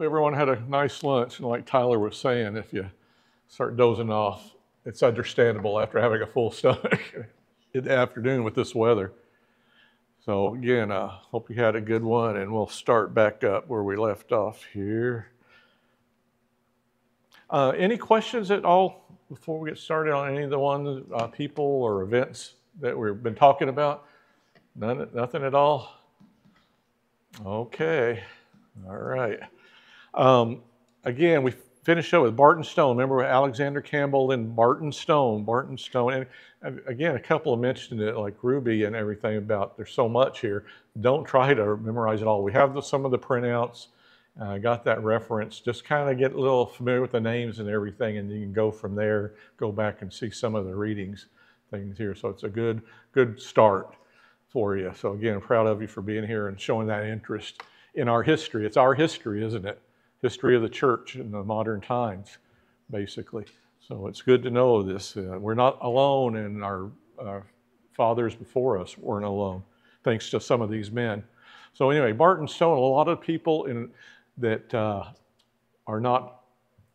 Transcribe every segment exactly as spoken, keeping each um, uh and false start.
Everyone had a nice lunch, and like Tyler was saying, if you start dozing off, it's understandable after having a full stomach in the afternoon with this weather. So again, I uh, hope you had a good one, and we'll start back up where we left off here. Uh, any questions at all before we get started on any of the ones, uh, people or events that we've been talking about? None, nothing at all? Okay, all right. Um, again, we finished up with Barton Stone. Remember Alexander Campbell and Barton Stone, Barton Stone. And again, a couple of mentioned it, like Ruby and everything about there's so much here. Don't try to memorize it all. We have the, some of the printouts. I uh, got that reference. Just kind of get a little familiar with the names and everything, and you can go from there, go back and see some of the readings, things here. So it's a good, good start for you. So again, I'm proud of you for being here and showing that interest in our history. It's our history, isn't it? History of the church in the modern times, basically. So it's good to know this. Uh, we're not alone, and our, our fathers before us weren't alone, thanks to some of these men. So anyway, Barton Stone, a lot of people in that uh, are not,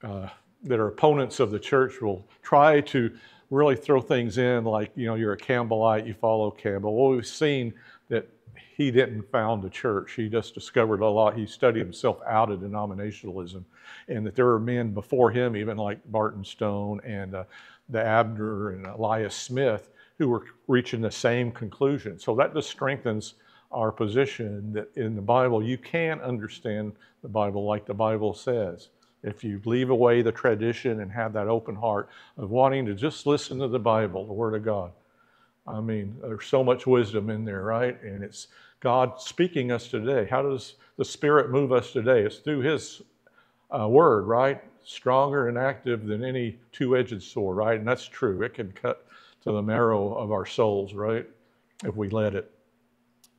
uh, that are opponents of the church will try to really throw things in like, you know, you're a Campbellite, you follow Campbell. Well, we've seen that he didn't found a church. He just discovered a lot. He studied himself out of denominationalism, and that there were men before him, even like Barton Stone and uh, the Abner and Elias Smith, who were reaching the same conclusion. So that just strengthens our position that in the Bible, you can understand the Bible like the Bible says. If you leave away the tradition and have that open heart of wanting to just listen to the Bible, the Word of God. I mean, there's so much wisdom in there, right? And it's God speaking us today. How does the Spirit move us today? It's through His uh, Word, right? Stronger and active than any two-edged sword, right? And that's true. It can cut to the marrow of our souls, right? If we let it.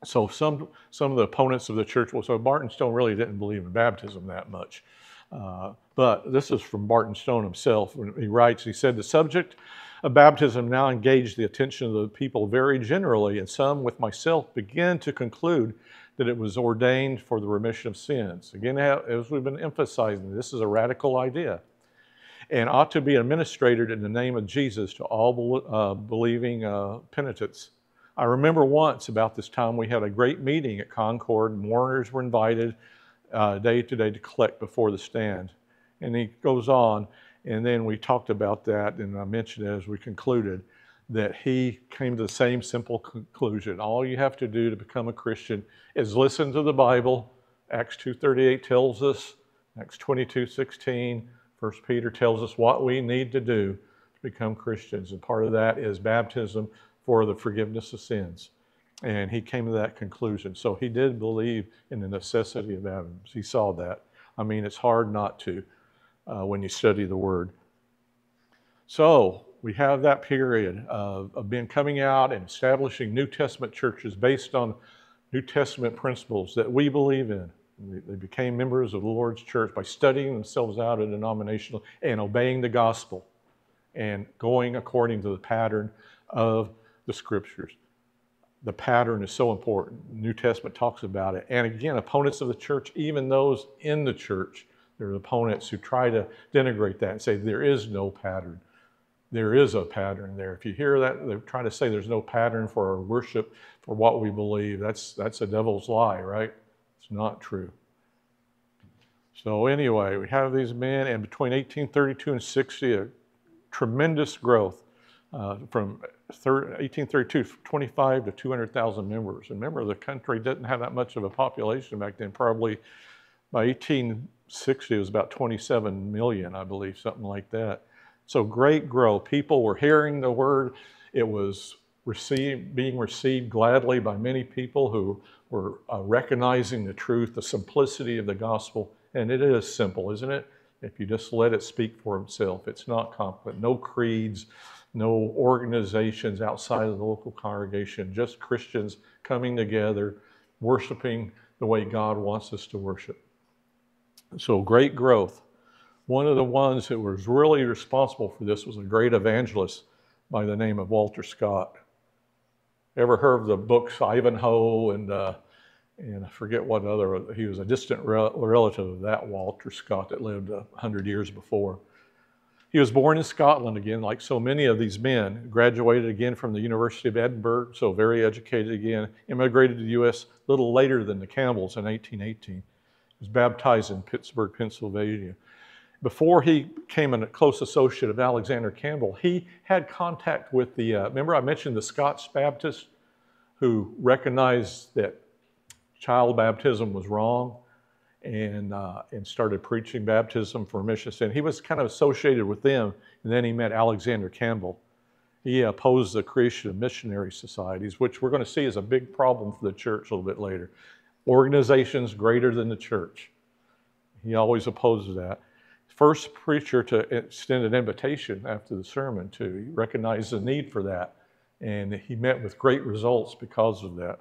So some, some of the opponents of the church, well, so Barton Stone really didn't believe in baptism that much. Uh, but this is from Barton Stone himself. He writes, he said, the subject of baptism now engaged the attention of the people very generally, and some with myself began to conclude that it was ordained for the remission of sins. Again, as we've been emphasizing, this is a radical idea and ought to be administered in the name of Jesus to all uh, believing uh, penitents. I remember once about this time we had a great meeting at Concord, and mourners were invited uh, day to day to collect before the stand. And he goes on, and then we talked about that, and I mentioned it as we concluded that he came to the same simple conclusion. All you have to do to become a Christian is listen to the Bible. Acts two thirty-eight tells us, Acts twenty-two sixteen, First Peter tells us what we need to do to become Christians, and part of that is baptism for the forgiveness of sins. And he came to that conclusion. So he did believe in the necessity of baptism. He saw that. I mean, it's hard not to uh, when you study the Word. So we have that period of, of being coming out and establishing New Testament churches based on New Testament principles that we believe in. They, they became members of the Lord's church by studying themselves out of denominational and obeying the gospel and going according to the pattern of the scriptures. The pattern is so important. The New Testament talks about it. And again, opponents of the church, even those in the church, there are opponents who try to denigrate that and say there is no pattern. There is a pattern there. If you hear that, they're trying to say there's no pattern for our worship, for what we believe. That's, that's a devil's lie, right? It's not true. So anyway, we have these men, and between eighteen thirty-two and sixty, a tremendous growth uh, from eighteen thirty-two, twenty-five to two hundred thousand members. And remember, the country didn't have that much of a population back then. Probably by eighteen sixty, it was about twenty-seven million, I believe, something like that. So great growth. People were hearing the word. It was received, being received gladly by many people who were uh, recognizing the truth, the simplicity of the gospel. And it is simple, isn't it? If you just let it speak for itself, it's not complicated. No creeds, no organizations outside of the local congregation, just Christians coming together, worshiping the way God wants us to worship. So great growth. One of the ones that was really responsible for this was a great evangelist by the name of Walter Scott. Ever heard of the books Ivanhoe and, uh, and I forget what other, he was a distant rel relative of that Walter Scott that lived a hundred years before. He was born in Scotland again, like so many of these men, graduated again from the University of Edinburgh, so very educated again, immigrated to the U S a little later than the Campbells in eighteen eighteen. He was baptized in Pittsburgh, Pennsylvania. Before he became a close associate of Alexander Campbell, he had contact with the, uh, remember I mentioned the Scots Baptists who recognized that child baptism was wrong, and uh, and started preaching baptism for remission of sin. He was kind of associated with them, and then he met Alexander Campbell. He opposed the creation of missionary societies, which we're going to see is a big problem for the church a little bit later. Organizations greater than the church. He always opposes that. First preacher to extend an invitation after the sermon too. He recognized the need for that, and he met with great results because of that.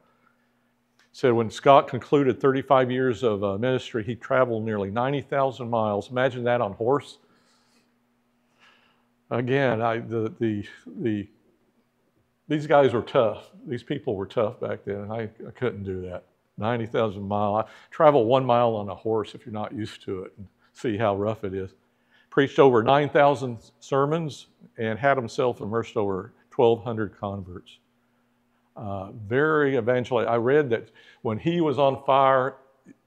Said when Scott concluded thirty-five years of uh, ministry, he traveled nearly ninety thousand miles. Imagine that on horse. Again, I, the, the, the, these guys were tough. These people were tough back then, and I, I couldn't do that. ninety thousand miles. Travel one mile on a horse if you're not used to it and see how rough it is. Preached over nine thousand sermons and had himself immersed over twelve hundred converts. Uh, very evangelized. I read that when he was on fire,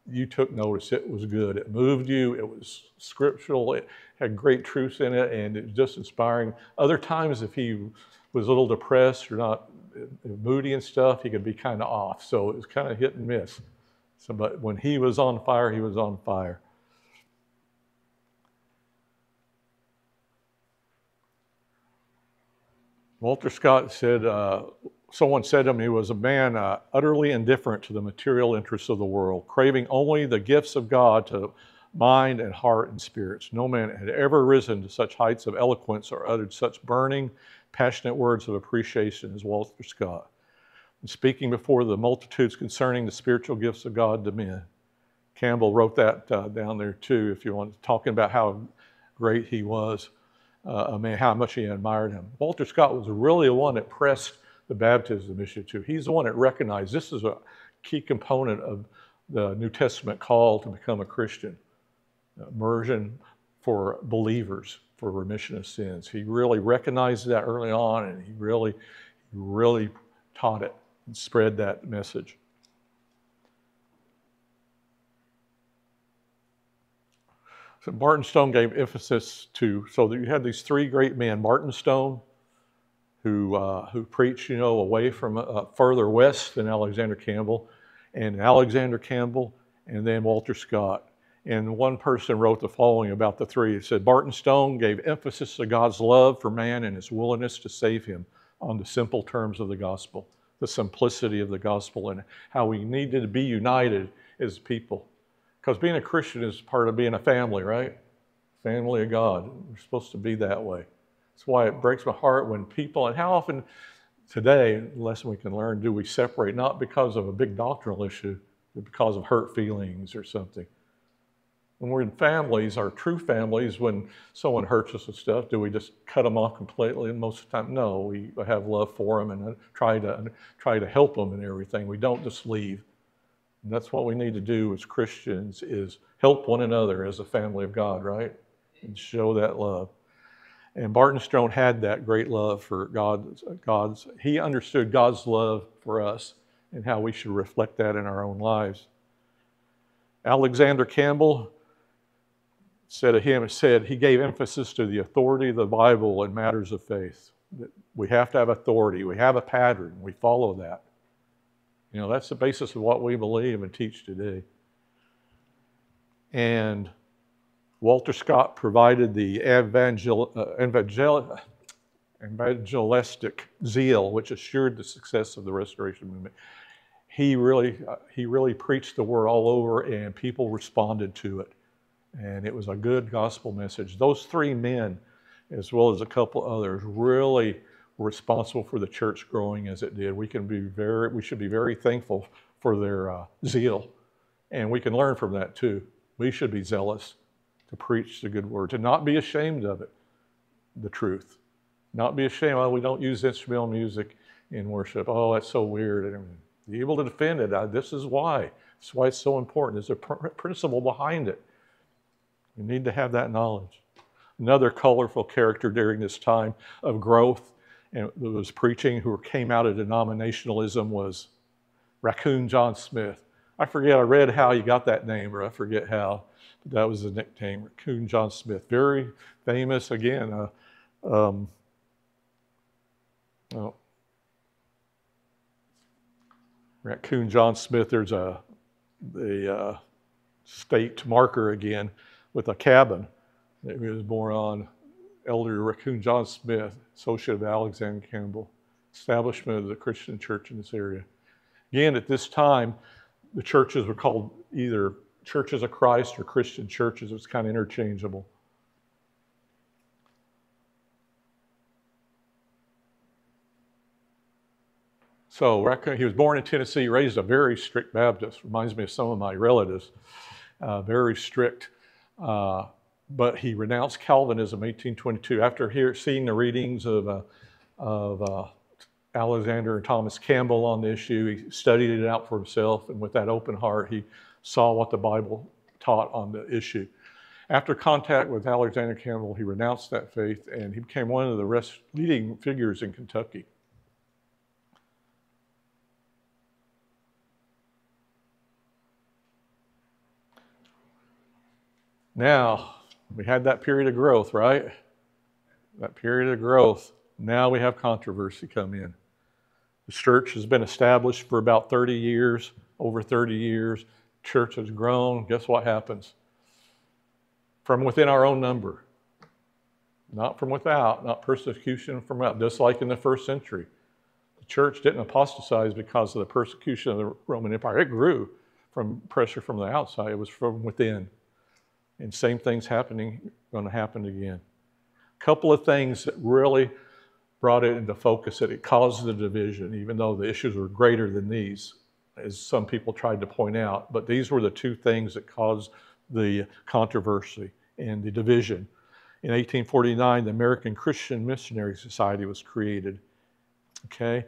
you took notice. It was good. It moved you. It was scriptural. It had great truth in it, and it was just inspiring. Other times, if he was a little depressed or not moody and stuff, he could be kind of off. So it was kind of hit and miss. So, but when he was on fire, he was on fire. Walter Scott said... Uh, Someone said to me, he was a man uh, utterly indifferent to the material interests of the world, craving only the gifts of God to mind and heart and spirits. No man had ever risen to such heights of eloquence or uttered such burning, passionate words of appreciation as Walter Scott, and speaking before the multitudes concerning the spiritual gifts of God to men. Campbell wrote that uh, down there too, if you want, talking about how great he was, uh, I mean, how much he admired him. Walter Scott was really the one that pressed the baptism issue too. He's the one that recognized this is a key component of the New Testament call to become a Christian. Immersion for believers, for remission of sins. He really recognized that early on, and he really, really taught it and spread that message. So Barton Stone gave emphasis to, so that you had these three great men, Barton Stone, who, uh, who preached, you know, away from uh, further west than Alexander Campbell, and Alexander Campbell, and then Walter Scott. And one person wrote the following about the three. It said, Barton Stone gave emphasis to God's love for man and his willingness to save him on the simple terms of the gospel, the simplicity of the gospel, and how we needed to be united as people. Because being a Christian is part of being a family, right? Family of God. We're supposed to be that way. That's why it breaks my heart when people, and how often today, the lesson we can learn, do we separate, not because of a big doctrinal issue, but because of hurt feelings or something. When we're in families, our true families, when someone hurts us and stuff, do we just cut them off completely? And most of the time, no, we have love for them and try to, try to help them and everything. We don't just leave. And that's what we need to do as Christians, is help one another as a family of God, right? And show that love. And Barton Stone had that great love for God's, God's, he understood God's love for us and how we should reflect that in our own lives. Alexander Campbell said of him, said he gave emphasis to the authority of the Bible in matters of faith. That we have to have authority. We have a pattern. We follow that. You know, that's the basis of what we believe and teach today. And Walter Scott provided the evangel, uh, evangel, evangelistic zeal, which assured the success of the Restoration Movement. He really, uh, he really preached the word all over, and people responded to it. And it was a good gospel message. Those three men, as well as a couple others, really were responsible for the church growing as it did. We can be very, we should be very thankful for their uh, zeal. And we can learn from that too. We should be zealous to preach the good word, to not be ashamed of it, the truth. Not be ashamed, oh, we don't use instrumental music in worship. Oh, that's so weird and everything. Be able to defend it. Uh, this is why. This is why it's so important. There's a pr- principle behind it. You need to have that knowledge. Another colorful character during this time of growth and who was preaching, who came out of denominationalism, was Raccoon John Smith. I forget, I read how he got that name, or I forget how, but that was the nickname, Raccoon John Smith. Very famous, again, uh, um, oh. Raccoon John Smith, there's a the uh, state marker again with a cabin. It was born on Elder Raccoon John Smith, associate of Alexander Campbell, establishment of the Christian church in this area. Again, at this time, the churches were called either Churches of Christ or Christian churches. It was kind of interchangeable. So he was born in Tennessee, raised a very strict Baptist. Reminds me of some of my relatives. Uh, very strict. Uh, but he renounced Calvinism in eighteen twenty-two. After hear, seeing the readings of, uh, of uh, Alexander and Thomas Campbell on the issue, he studied it out for himself, and with that open heart, he saw what the Bible taught on the issue. After contact with Alexander Campbell, he renounced that faith, and he became one of the rest leading figures in Kentucky. Now, we had that period of growth, right? That period of growth. Now we have controversy come in. The church has been established for about thirty years, over thirty years. Church has grown. Guess what happens? From within our own number. Not from without, not persecution from without. Just like in the first century. The church didn't apostatize because of the persecution of the Roman Empire. It grew from pressure from the outside. It was from within. And same thing's happening, going to happen again. A couple of things that really brought it into focus, that it caused the division, even though the issues were greater than these, as some people tried to point out. But these were the two things that caused the controversy and the division. In eighteen forty-nine, the American Christian Missionary Society was created. Okay?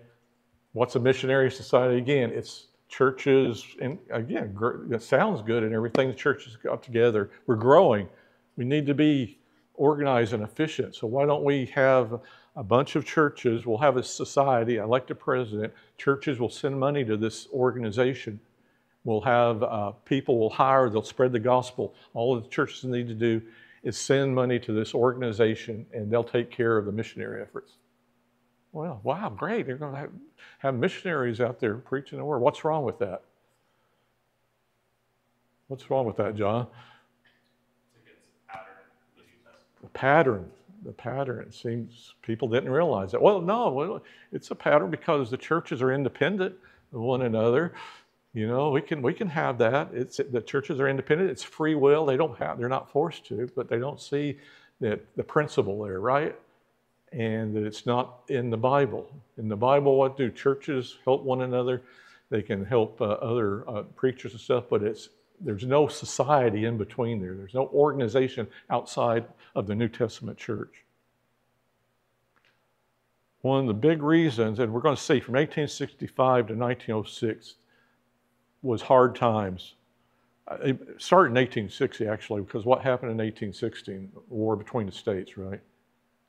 What's a missionary society? Again, it's churches, and again, it sounds good and everything, the churches got together. We're growing. We need to be organized and efficient. So why don't we have a bunch of churches? We'll have a society, elect a president. Churches will send money to this organization. We'll have uh, people will hire, they'll spread the gospel. All the churches need to do is send money to this organization, and they'll take care of the missionary efforts. Well, wow, great. They're going to have, have missionaries out there preaching the word. What's wrong with that? What's wrong with that, John? The pattern. The pattern. It seems people didn't realize that. Well, no, it's a pattern because the churches are independent of one another. You know, we can we can have that. It's the churches are independent. It's free will. They don't have. They're not forced to, but they don't see that the principle there, right? And that it's not in the Bible. In the Bible, what do churches help one another? They can help uh, other uh, preachers and stuff, but it's there's no society in between there. There's no organization outside of the New Testament church. One of the big reasons, and we're going to see from eighteen sixty-five to nineteen oh six, was hard times. It started in eighteen sixty, actually, because what happened in eighteen sixteen? War between the states, right?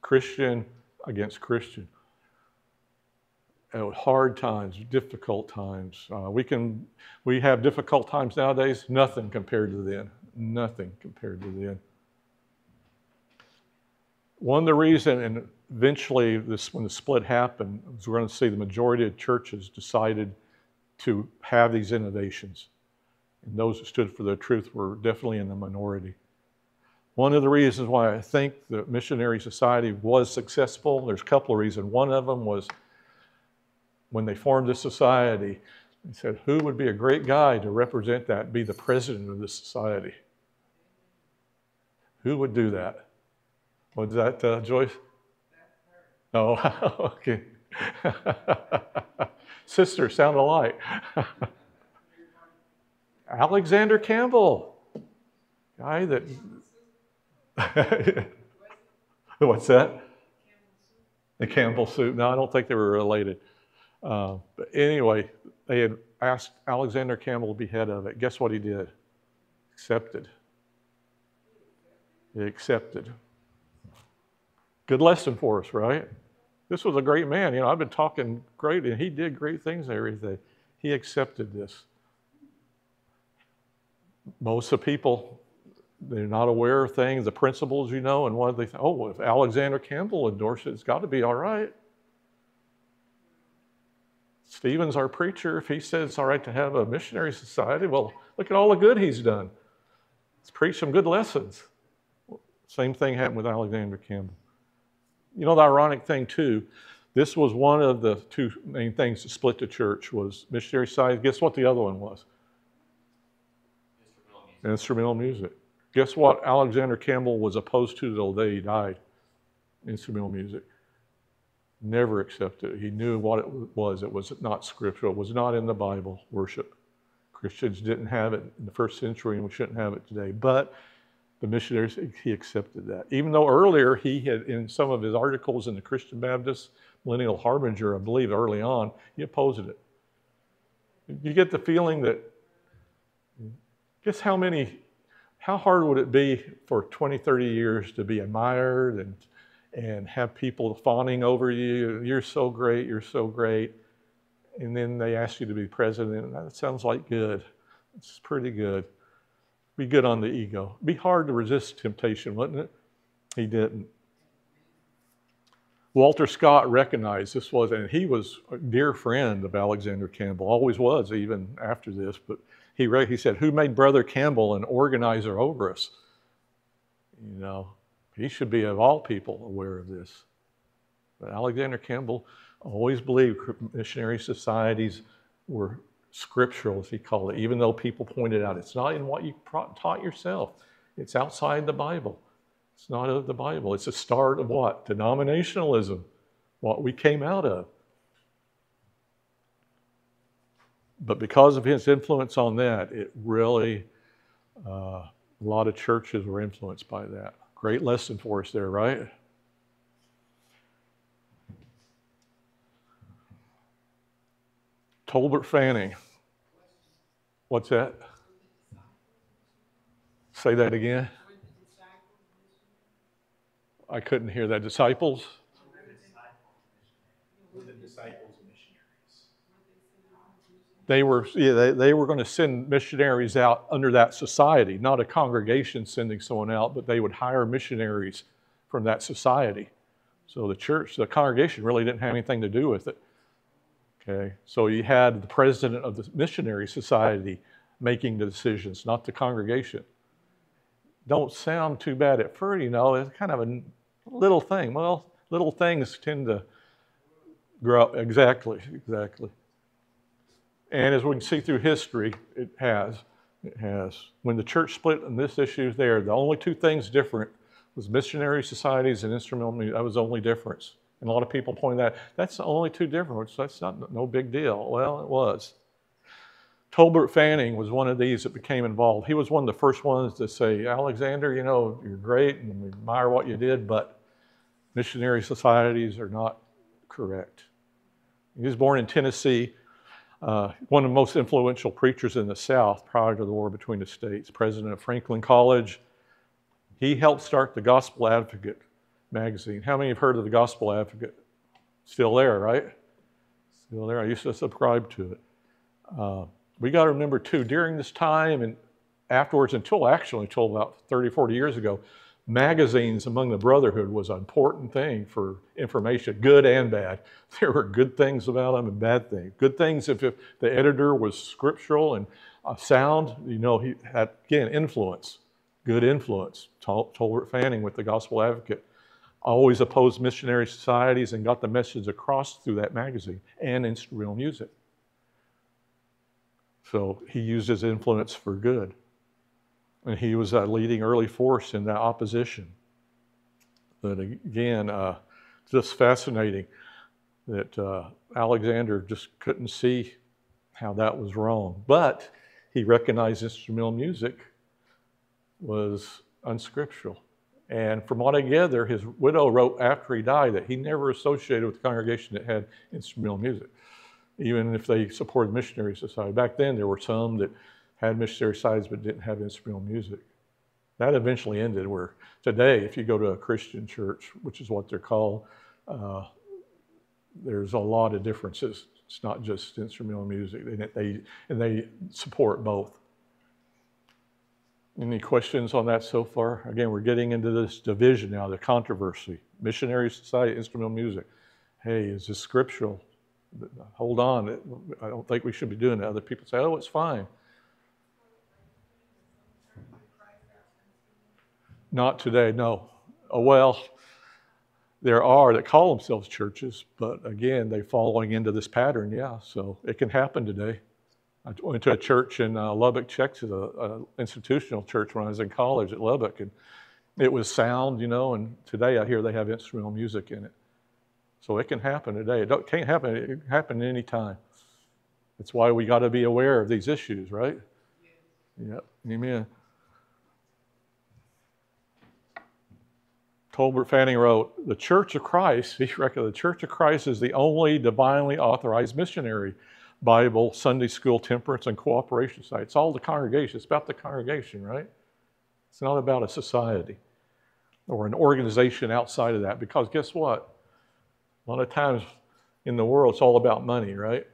Christian against Christian. Oh, hard times, difficult times. Uh, we can, we have difficult times nowadays. Nothing compared to then. Nothing compared to then. One of the reasons, and eventually this, when the split happened, was we're going to see the majority of churches decided to have these innovations. And those that stood for the truth were definitely in the minority. One of the reasons why I think the missionary society was successful, there's a couple of reasons. One of them was when they formed this society, they said, who would be a great guy to represent that, be the president of this society? Who would do that? Was that uh, Joyce? No, oh, okay. Sister, sound alike. Alexander Campbell, guy that... What's that? The Campbell soup. No, I don't think they were related. Uh, but anyway, they had asked Alexander Campbell to be head of it. Guess what he did? Accepted. He accepted. Good lesson for us, right? This was a great man. You know, I've been talking great, and he did great things and everything. He accepted this. Most of the people, they're not aware of things, the principles, you know, and what they think, oh, if Alexander Campbell endorsed it, it's got to be all right. Stephen's our preacher. If he says it's all right to have a missionary society, well, look at all the good he's done. He's preached some good lessons. Same thing happened with Alexander Campbell. You know, the ironic thing, too, this was one of the two main things that split the church was missionary society. Guess what the other one was? Instrumental music. Instrumental music. Guess what Alexander Campbell was opposed to till they died? Instrumental music. Never accepted it. He knew what it was. It was not scriptural. It was not in the Bible, worship. Christians didn't have it in the first century, and we shouldn't have it today. But the missionaries, he accepted that. Even though earlier he had, in some of his articles in the Christian Baptist, Millennial Harbinger, I believe early on, he opposed it. You get the feeling that, guess how many, how hard would it be for twenty, thirty years to be admired and, and have people fawning over you, you're so great, you're so great, and then they ask you to be president, that sounds like good, it's pretty good. Be good on the ego. Be hard to resist temptation, wouldn't it? He didn't. Walter Scott recognized this was, and he was a dear friend of Alexander Campbell, always was even after this, but he, he said, who made Brother Campbell an organizer over us? You know, he should be of all people aware of this. But Alexander Campbell always believed missionary societies were scriptural, as he called it, even though people pointed out it's not in what you taught yourself. It's outside the Bible. It's not of the Bible. It's a start of what? Denominationalism, what we came out of. But because of his influence on that, it really, uh, a lot of churches were influenced by that. Great lesson for us there, right? Tolbert Fanning. What's that? Say that again. I couldn't hear that. Disciples? The disciples and missionaries. They were, yeah, they, they were going to send missionaries out under that society, not a congregation sending someone out, but they would hire missionaries from that society. So the church, the congregation really didn't have anything to do with it. Okay, so you had the president of the missionary society making the decisions, not the congregation. Don't sound too bad at first, you know, it's kind of a little thing. Well, little things tend to grow. Exactly, exactly. And as we can see through history, it has, it has. When the church split and this issue is there, the only two things different was missionary societies and instrumental music. That was the only difference. And a lot of people point that, that's the only two differences. That's not, no big deal. Well, it was. Tolbert Fanning was one of these that became involved. He was one of the first ones to say, Alexander, you know, you're great and we admire what you did, but missionary societies are not correct. He was born in Tennessee, uh, one of the most influential preachers in the South prior to the war between the states, president of Franklin College. He helped start the Gospel Advocate magazine. How many have heard of the Gospel Advocate? Still there, right? Still there. I used to subscribe to it. Uh, we got to remember, too, during this time and afterwards, until actually until about thirty, forty years ago, magazines among the brotherhood was an important thing for information, good and bad. There were good things about them and bad things. Good things if, if the editor was scriptural and uh, sound, you know, he had, again, influence, good influence. Tol- Tolbert Fanning with the Gospel Advocate. Always opposed missionary societies and got the message across through that magazine and instrumental music. So he used his influence for good. And he was a leading early force in that opposition. But again, uh, just fascinating that uh, Alexander just couldn't see how that was wrong. But he recognized instrumental music was unscriptural. And from what I gather, his widow wrote after he died that he never associated with the congregation that had instrumental music. even if they supported missionary society. Back then, there were some that had missionary sides but didn't have instrumental music. That eventually ended where today, if you go to a Christian church, which is what they're called, uh, there's a lot of differences. It's not just instrumental music, and they, and they support both. Any questions on that so far? Again, we're getting into this division now, the controversy. Missionary society, instrumental music. Hey, is this scriptural? Hold on, I don't think we should be doing that. Other people say, oh, it's fine. Not today, no. Oh, well, there are that call themselves churches, but again, they're following into this pattern, yeah. So it can happen today. I went to a church in uh, Lubbock, Texas, an institutional church when I was in college at Lubbock, and it was sound, you know, and today I hear they have instrumental music in it. So it can happen today. It don't, can't happen. It can happen any time. That's why we got to be aware of these issues, right? Yeah. Yep. Amen. Tolbert Fanning wrote, the Church of Christ, he reckoned the Church of Christ is the only divinely authorized missionary Bible, Sunday school, temperance, and cooperation site. It's all the congregation. It's about the congregation, right? It's not about a society or an organization outside of that, because guess what? A lot of times in the world, it's all about money, right?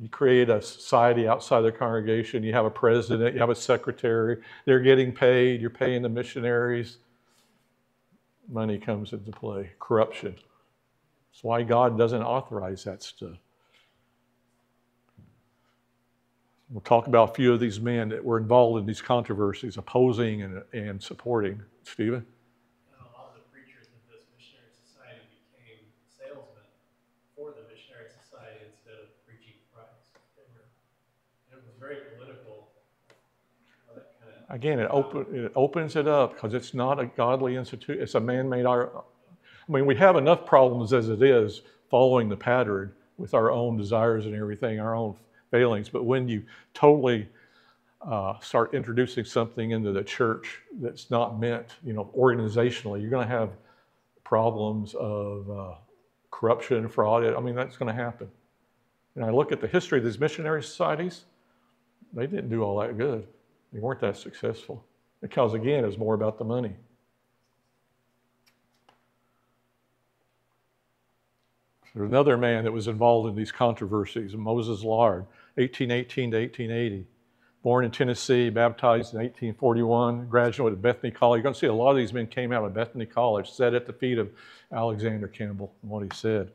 You create a society outside the congregation. You have a president. You have a secretary. They're getting paid. You're paying the missionaries. Money comes into play, corruption. That's why God doesn't authorize that stuff. We'll talk about a few of these men that were involved in these controversies, opposing and, and supporting. Stephen? A lot of the preachers of this missionary society became salesmen for the missionary society instead of preaching Christ. They were, it was very political. Again, it, open, it opens it up because it's not a godly institution. It's a man-made. I mean, we have enough problems as it is following the pattern with our own desires and everything, our own failings. But when you totally uh, start introducing something into the church that's not meant, you know, organizationally, you're going to have problems of uh, corruption, fraud. I mean, that's going to happen. And I look at the history of these missionary societies. They didn't do all that good. They weren't that successful because, again, it was more about the money. There's another man that was involved in these controversies, Moses Lard, eighteen eighteen to eighteen eighty. Born in Tennessee, baptized in eighteen forty-one, graduated at Bethany College. You're going to see a lot of these men came out of Bethany College, sat at the feet of Alexander Campbell and what he said.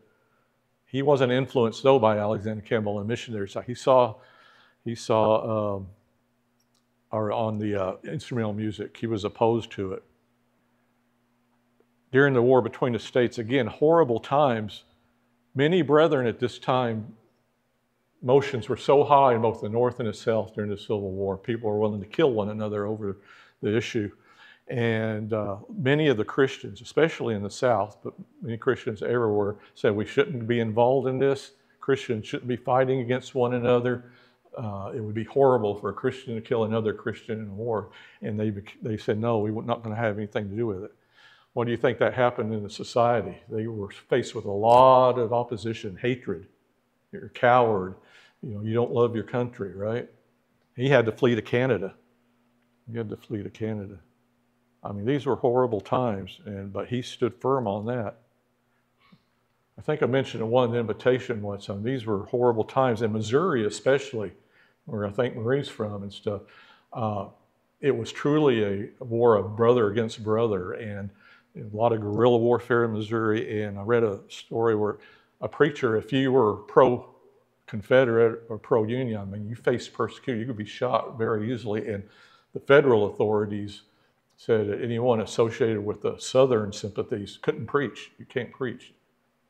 He wasn't influenced, though, by Alexander Campbell and missionary side. He saw, he saw, um, or on the uh, instrumental music. He was opposed to it. During the war between the states, again, horrible times. Many brethren at this time, motions were so high in both the North and the South during the Civil War. People were willing to kill one another over the issue. And uh, many of the Christians, especially in the South, but many Christians everywhere, said we shouldn't be involved in this. Christians shouldn't be fighting against one another. Uh, it would be horrible for a Christian to kill another Christian in a war. And they, they said, no, we were not going to have anything to do with it. What do you think that happened in the society? They were faced with a lot of opposition, hatred. You're a coward. You know, you don't love your country, right? He had to flee to Canada. He had to flee to Canada. I mean, these were horrible times, and but he stood firm on that. I think I mentioned in one invitation once, and these were horrible times, in Missouri especially, where I think Marie's from and stuff. Uh, it was truly a war of brother against brother, and a lot of guerrilla warfare in Missouri. And I read a story where a preacher, if you were pro-Confederate or pro-Union, I mean, you faced persecution. You could be shot very easily. And the federal authorities said that anyone associated with the Southern sympathies couldn't preach. You can't preach.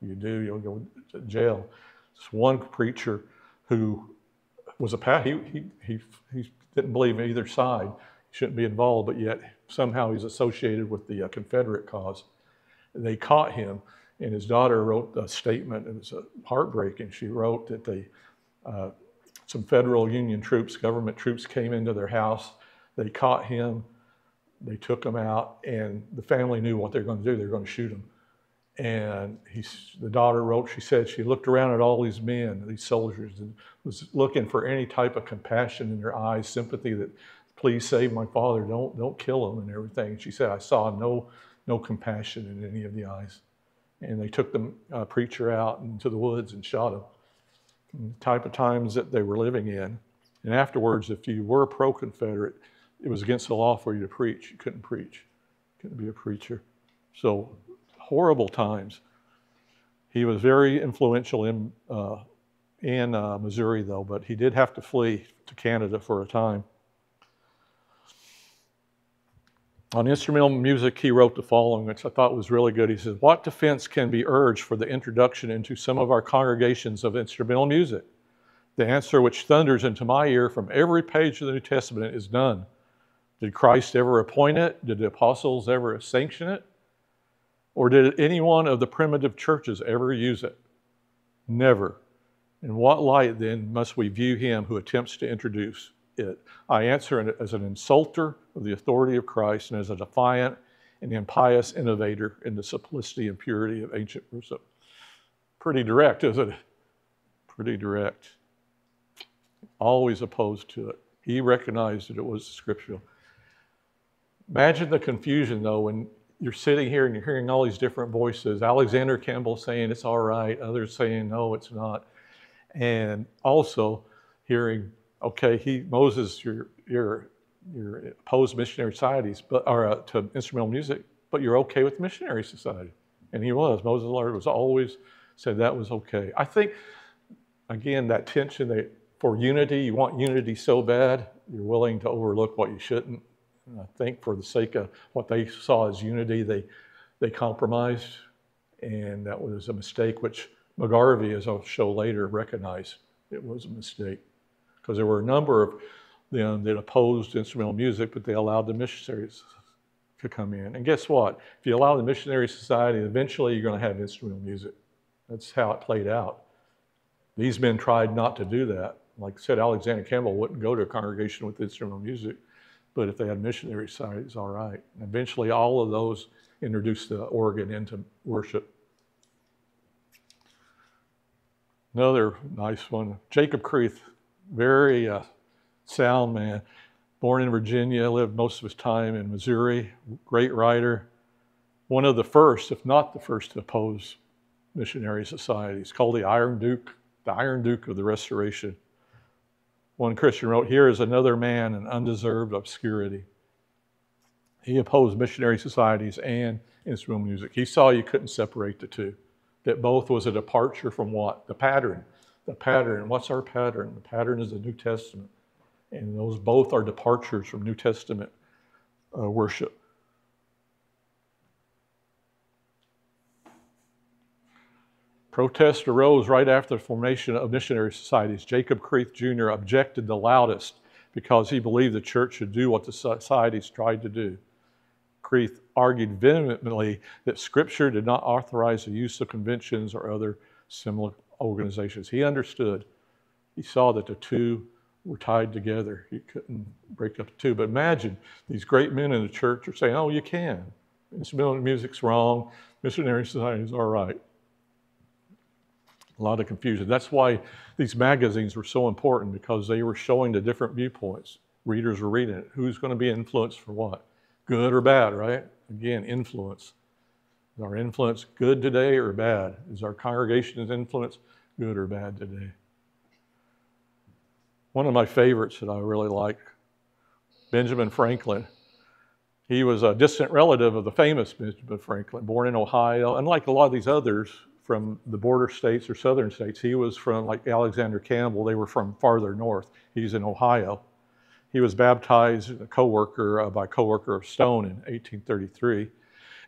You do, you'll go to jail. This one preacher who was a pat, he, he, he, he didn't believe in either side. He shouldn't be involved, but yet somehow he's associated with the uh, Confederate cause. They caught him, and his daughter wrote a statement. It was uh, heartbreaking. She wrote that they, uh, some federal Union troops, government troops came into their house. They caught him. They took him out, and the family knew what they were going to do. They were going to shoot him. And he, the daughter wrote, she said, she looked around at all these men, these soldiers, and was looking for any type of compassion in their eyes, sympathy that, please save my father, don't, don't kill him and everything. And she said, I saw no, no compassion in any of the eyes. And they took the uh, preacher out into the woods and shot him. And the type of times that they were living in. And afterwards, if you were pro-Confederate, it was against the law for you to preach. You couldn't preach. You couldn't be a preacher. So horrible times. He was very influential in, uh, in uh, Missouri, though, but he did have to flee to Canada for a time. On instrumental music, he wrote the following, which I thought was really good. He says, what defense can be urged for the introduction into some of our congregations of instrumental music? The answer which thunders into my ear from every page of the New Testament is none. Did Christ ever appoint it? Did the apostles ever sanction it? Or did any one of the primitive churches ever use it? Never. In what light, then, must we view him who attempts to introduce it? I answer as an insulter of the authority of Christ and as a defiant and impious innovator in the simplicity and purity of ancient wisdom. Pretty direct, isn't it? Pretty direct. Always opposed to it. He recognized that it was scriptural. Imagine the confusion, though, when you're sitting here and you're hearing all these different voices. Alexander Campbell saying it's all right, others saying no, it's not. And also hearing, okay, he, Moses, you're, you're, you're opposed missionary societies, but, or uh, to instrumental music, but you're okay with missionary society. And he was. Moses Lillard was always said that was okay. I think, again, that tension that for unity, you want unity so bad, you're willing to overlook what you shouldn't. And I think for the sake of what they saw as unity, they, they compromised. And that was a mistake, which McGarvey, as I'll show later, recognized it was a mistake. Because there were a number of them that opposed instrumental music, but they allowed the missionaries to come in. And guess what? If you allow the missionary society, eventually you're going to have instrumental music. That's how it played out. These men tried not to do that. Like I said, Alexander Campbell wouldn't go to a congregation with instrumental music, but if they had missionary societies, all right. And eventually all of those introduced the organ into worship. Another nice one, Jacob Creath. Very uh, sound man, born in Virginia, lived most of his time in Missouri, great writer, one of the first, if not the first, to oppose missionary societies, called the Iron Duke, the Iron Duke of the Restoration. One Christian wrote, here is another man in undeserved obscurity. He opposed missionary societies and instrumental music. He saw you couldn't separate the two, that both was a departure from what? The pattern. The pattern, what's our pattern? The pattern is the New Testament. And those both are departures from New Testament uh, worship. Protests arose right after the formation of missionary societies. Jacob Creath Junior objected the loudest because he believed the church should do what the societies tried to do. Creath argued vehemently that Scripture did not authorize the use of conventions or other similar organizations. He understood. He saw that the two were tied together. You couldn't break up the two. But imagine these great men in the church are saying, oh, you can. Instrumental music's wrong. Missionary society's all right. A lot of confusion. That's why these magazines were so important, because they were showing the different viewpoints. Readers were reading it. Who's going to be influenced for what? Good or bad, right? Again, influence. Is our influence good today or bad? Is our congregation's influence good or bad today? One of my favorites that I really like, Benjamin Franklin. He was a distant relative of the famous Benjamin Franklin, born in Ohio. Unlike a lot of these others from the border states or southern states, he was from, like Alexander Campbell, they were from farther north. He's in Ohio. He was baptized a co-worker, uh, by a co-worker of Stone in eighteen thirty-three.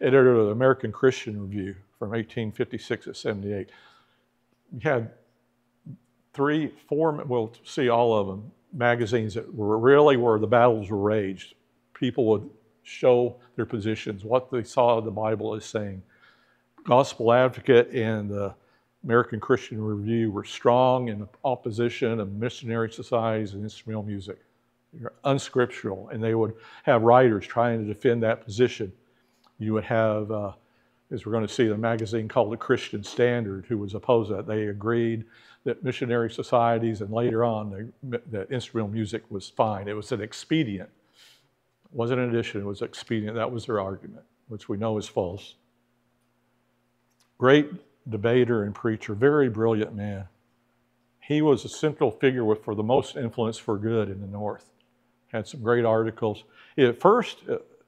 Editor of the American Christian Review from eighteen fifty-six to seventy-eight. We had three, four, we'll see all of them, magazines that were really where the battles were raged. People would show their positions, what they saw the Bible as saying. Gospel Advocate and the American Christian Review were strong in opposition of missionary societies and instrumental music. They were unscriptural, and they would have writers trying to defend that position. You would have uh, is we're going to see the magazine called the Christian Standard, who was opposed to that. They agreed that missionary societies, and later on they, that instrumental music was fine. It was an expedient. It wasn't an addition, it was expedient. That was their argument, which we know is false. Great debater and preacher, very brilliant man. He was a central figure with, for the most influence for good in the North. Had some great articles. At first,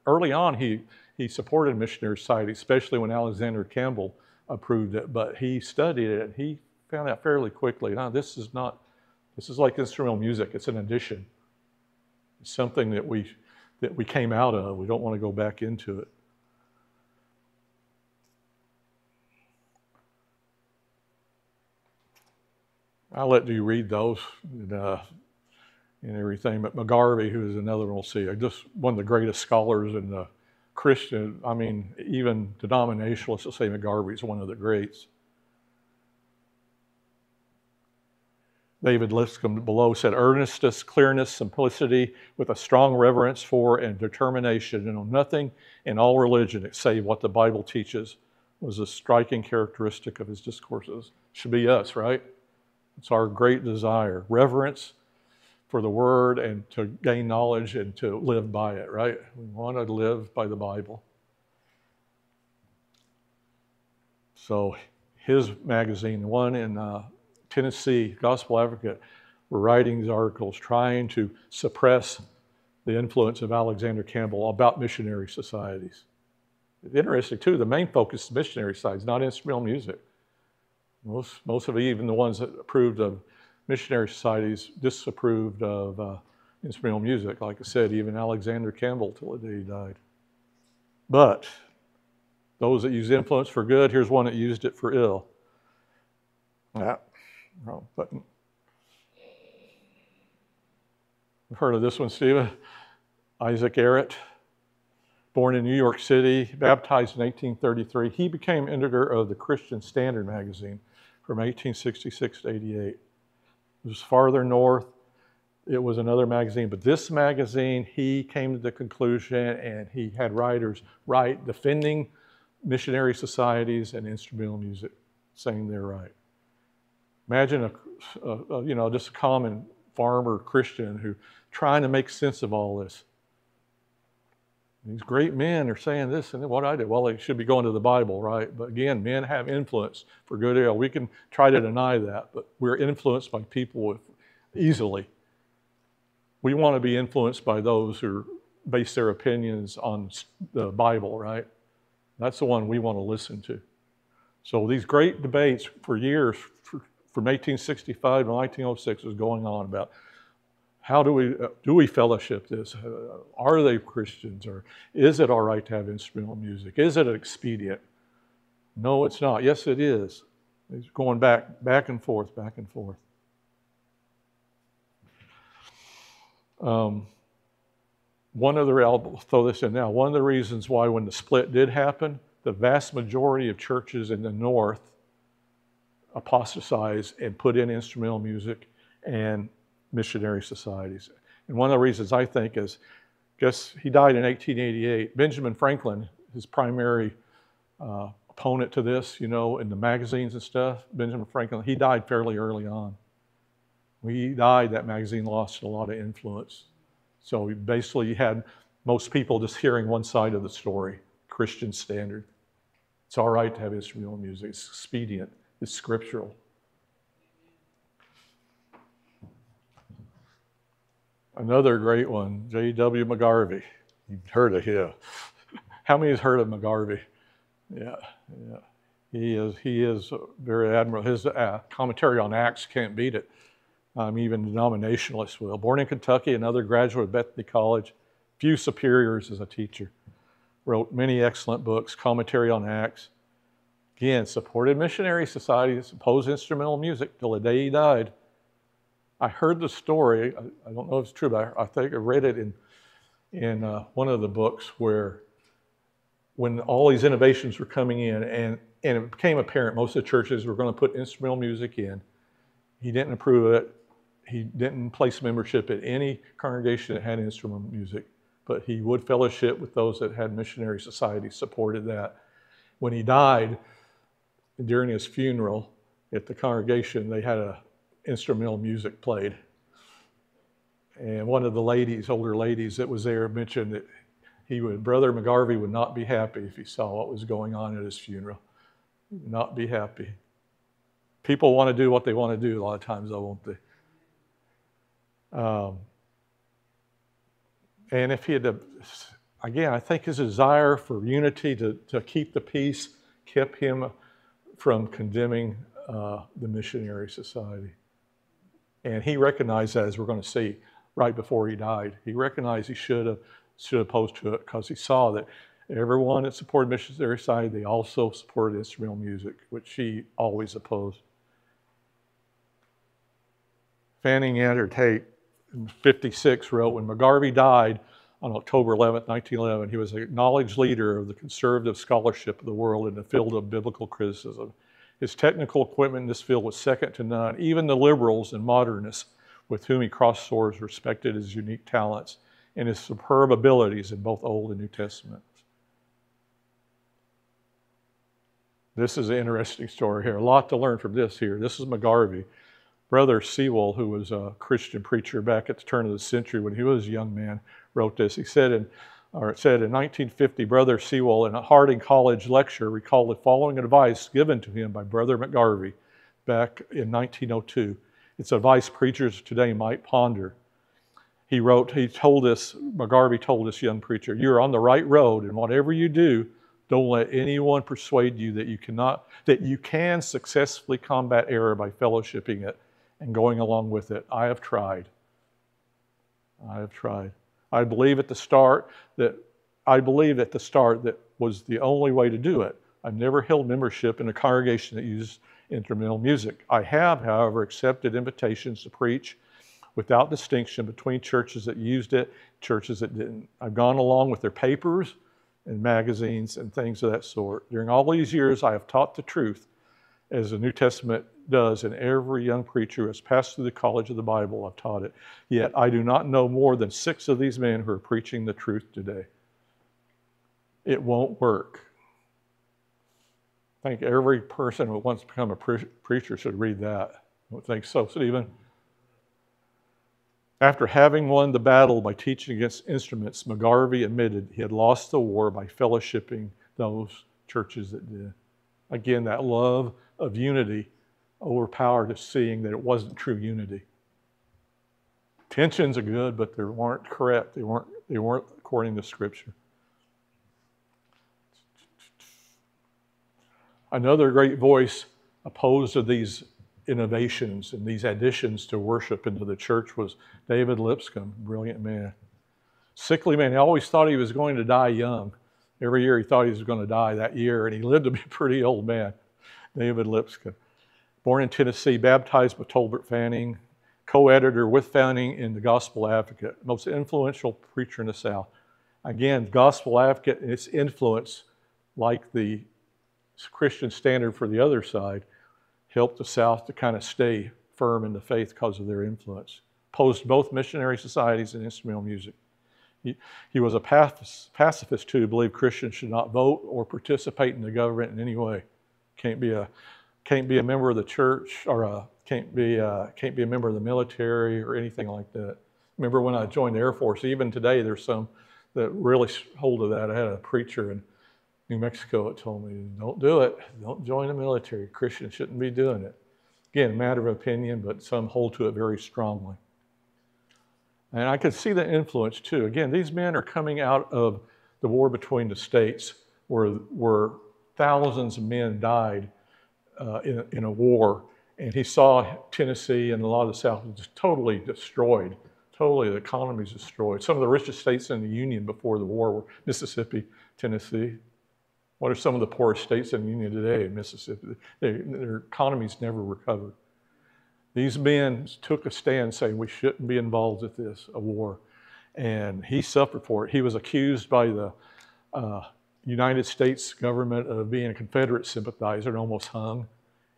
early on, he, he supported missionary society, especially when Alexander Campbell approved it, but he studied it and he found out fairly quickly, no, this is not, this is like instrumental music, it's an addition. It's something that we, that we came out of, we don't want to go back into it. I'll let you read those and, uh, and everything, but McGarvey, who is another one we'll see, just one of the greatest scholars in the Christian, I mean, even denominationalists will say McGarvey is one of the greats. David Lipscomb below said, earnestness, clearness, simplicity, with a strong reverence for and determination, you know, nothing in all religion save what the Bible teaches, was a striking characteristic of his discourses. Should be us, right? It's our great desire, reverence for the Word and to gain knowledge and to live by it, right? We want to live by the Bible. So his magazine, one in uh, Tennessee, Gospel Advocate, were writing these articles trying to suppress the influence of Alexander Campbell about missionary societies. It's interesting, too, the main focus is missionary societies, not instrumental music. Most, most of even the ones that approved of missionary societies disapproved of uh, instrumental music. Like I said, even Alexander Campbell till the day he died. But those that used influence for good, here's one that used it for ill. Yeah, wrong button. You've heard of this one, Stephen? Isaac Arett, born in New York City, baptized in eighteen thirty-three. He became editor of the Christian Standard magazine from eighteen sixty-six to eighty-eight. It was farther north. It was another magazine, but this magazine, he came to the conclusion, and he had writers write defending missionary societies and instrumental music, saying they're right. Imagine a, a, a you know, just a common farmer Christian who trying to make sense of all this. These great men are saying this, and what I do? Well, they should be going to the Bible, right? But again, men have influence for good or ill. We can try to deny that, but we're influenced by people easily. We want to be influenced by those who base their opinions on the Bible, right? That's the one we want to listen to. So these great debates for years, from eighteen sixty-five to nineteen oh six, was going on about, how do we, do we fellowship this? Are they Christians? Or is it all right to have instrumental music? Is it expedient? No, it's not. Yes, it is. It's going back, back and forth, back and forth. Um, one of the, I'll throw this in now. One of the reasons why when the split did happen, the vast majority of churches in the North apostatized and put in instrumental music and missionary societies. And one of the reasons I think is, guess he died in eighteen eighty-eight. Benjamin Franklin, his primary uh, opponent to this, you know, in the magazines and stuff, Benjamin Franklin, he died fairly early on. When he died, that magazine lost a lot of influence. So we basically had most people just hearing one side of the story, Christian Standard. It's all right to have instrumental music, it's expedient, it's scriptural. Another great one, J W McGarvey. You've heard of him. How many has heard of McGarvey? Yeah, yeah. He is, he is very admirable. His uh, commentary on Acts can't beat it. Um, even denominationalists will. Born in Kentucky, another graduate of Bethany College, few superiors as a teacher. Wrote many excellent books, commentary on Acts. Again, supported missionary societies, opposed instrumental music till the day he died. I heard the story, I don't know if it's true, but I think I read it in, in uh, one of the books where when all these innovations were coming in and, and it became apparent most of the churches were going to put instrumental music in. He didn't approve of it. He didn't place membership at any congregation that had instrumental music, but he would fellowship with those that had missionary societies, supported that. when he died, during his funeral at the congregation, they had a instrumental music played. And one of the ladies, older ladies that was there, mentioned that he would, Brother McGarvey would not be happy if he saw what was going on at his funeral. Not be happy. People want to do what they want to do a lot of times, though, won't they? Um, and if he had, to, again, I think his desire for unity to, to keep the peace kept him from condemning uh, the missionary society. And he recognized that, as we're going to see, right before he died. He recognized he should have stood opposed to it because he saw that everyone that supported missionary society, they also supported instrumental music, which he always opposed. Fanning entered Tate in fifty-six wrote, when McGarvey died on October eleventh, nineteen eleven, he was an acknowledged leader of the conservative scholarship of the world in the field of biblical criticism. His technical equipment in this field was second to none. Even the liberals and modernists with whom he crossed swords respected his unique talents and his superb abilities in both Old and New Testament. This is an interesting story here. A lot to learn from this here. This is McGarvey. Brother Sewell, who was a Christian preacher back at the turn of the century when he was a young man, wrote this. He said in, or said in nineteen fifty, Brother Sewell, in a Harding College lecture, recalled the following advice given to him by Brother McGarvey back in nineteen oh two. It's advice preachers today might ponder. He wrote, he told this, McGarvey told this young preacher, you're on the right road, and whatever you do, don't let anyone persuade you that you cannot, that you can successfully combat error by fellowshipping it and going along with it. I have tried. I have tried. I believe at the start that, I believe at the start that was the only way to do it. I've never held membership in a congregation that used instrumental music. I have, however, accepted invitations to preach without distinction between churches that used it, churches that didn't. I've gone along with their papers and magazines and things of that sort. During all these years, I have taught the truth, as the New Testament does, and every young preacher who has passed through the College of the Bible, I've taught it. Yet I do not know more than six of these men who are preaching the truth today. It won't work. I think every person who wants to become a pre preacher should read that. I don't think so, Stephen. After having won the battle by teaching against instruments, McGarvey admitted he had lost the war by fellowshipping those churches that did. Again, that love of unity overpowered us, seeing that it wasn't true unity. Tensions are good, but they weren't correct. They weren't, they weren't according to Scripture. Another great voice opposed to these innovations and these additions to worship into the church was David Lipscomb, brilliant man. Sickly man, he always thought he was going to die young. Every year he thought he was going to die that year, and he lived to be a pretty old man, David Lipscomb. Born in Tennessee, baptized by Tolbert Fanning, co-editor with Fanning in the Gospel Advocate, most influential preacher in the South. Again, Gospel Advocate and its influence, like the Christian Standard for the other side, helped the South to kind of stay firm in the faith because of their influence. Opposed both missionary societies and instrumental music. He, he was a pacifist too, who believed Christians should not vote or participate in the government in any way. Can't be a, can't be a member of the church, or a, can't, be a, can't be a member of the military or anything like that. Remember when I joined the Air Force, even today there's some that really hold to that. I had a preacher in New Mexico that told me, don't do it, don't join the military. Christians shouldn't be doing it. Again, a matter of opinion, but some hold to it very strongly. And I could see the influence too. Again, these men are coming out of the war between the states where, where thousands of men died uh, in, in a war. And he saw Tennessee and a lot of the South was just totally destroyed. Totally, the economy's destroyed. Some of the richest states in the Union before the war were Mississippi, Tennessee. What are some of the poorest states in the Union today? Mississippi. They, their economies never recovered. These men took a stand saying we shouldn't be involved with this, a war. And he suffered for it. He was accused by the uh, United States government of being a Confederate sympathizer and almost hung.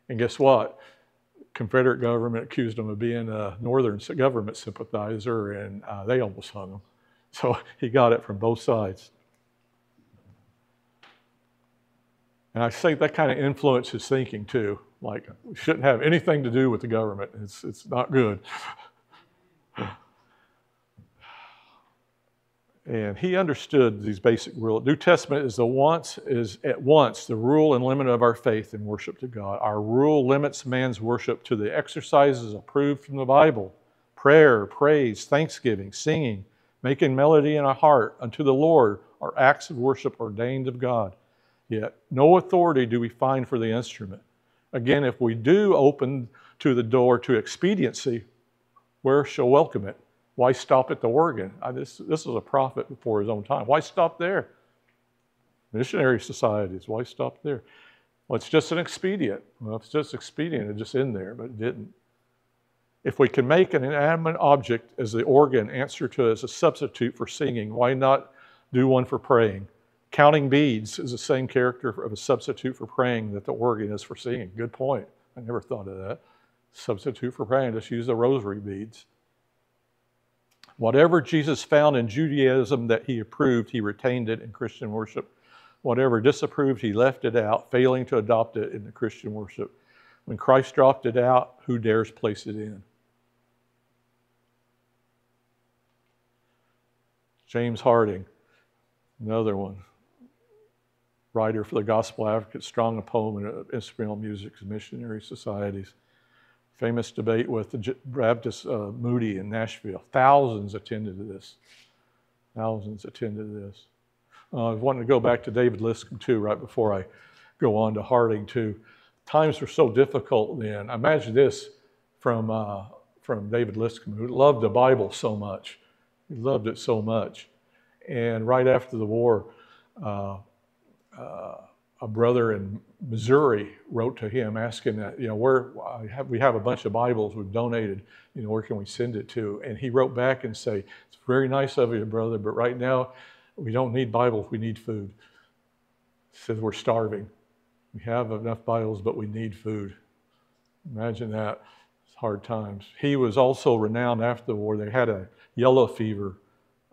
And guess what? Confederate government accused him of being a Northern government sympathizer, and uh, they almost hung him. So he got it from both sides. And I think that kind of influenced his thinking too. Like, we shouldn't have anything to do with the government. It's, it's not good. And he understood these basic rules. New Testament is the once is at once the rule and limit of our faith and worship to God. Our rule limits man's worship to the exercises approved from the Bible: prayer, praise, thanksgiving, singing, making melody in our heart unto the Lord, are acts of worship ordained of God. Yet no authority do we find for the instrument. Again, if we do open to the door to expediency, where shall welcome it? Why stop at the organ? I, this, this was a prophet before his own time. Why stop there? Missionary societies, why stop there? Well, it's just an expedient. Well, if it's just expedient, it's just in there, but it didn't. If we can make an inanimate object as the organ answer to as a substitute for singing, why not do one for praying? Counting beads is the same character of a substitute for praying that the organ is for singing. Good point. I never thought of that. Substitute for praying, just use the rosary beads. Whatever Jesus found in Judaism that he approved, he retained it in Christian worship. Whatever disapproved, he left it out, failing to adopt it in the Christian worship. When Christ dropped it out, who dares place it in? James Harding, another one, writer for the Gospel Advocate, strong opponent of instrumental music and missionary societies. Famous debate with the Baptist uh, Moody in Nashville. Thousands attended to this. Thousands attended to this. Uh, I wanted to go back to David Lipscomb too, right before I go on to Harding too. Times were so difficult then. Imagine this from, uh, from David Lipscomb, who loved the Bible so much. He loved it so much. And right after the war, uh, uh, a brother in Missouri wrote to him asking that, you know, where I have, we have a bunch of Bibles we've donated, you know, where can we send it to? And he wrote back and say, it's very nice of you, brother, but right now we don't need Bibles, we need food. He says, we're starving. We have enough Bibles, but we need food. Imagine that. It's hard times. He was also renowned after the war. They had a yellow fever.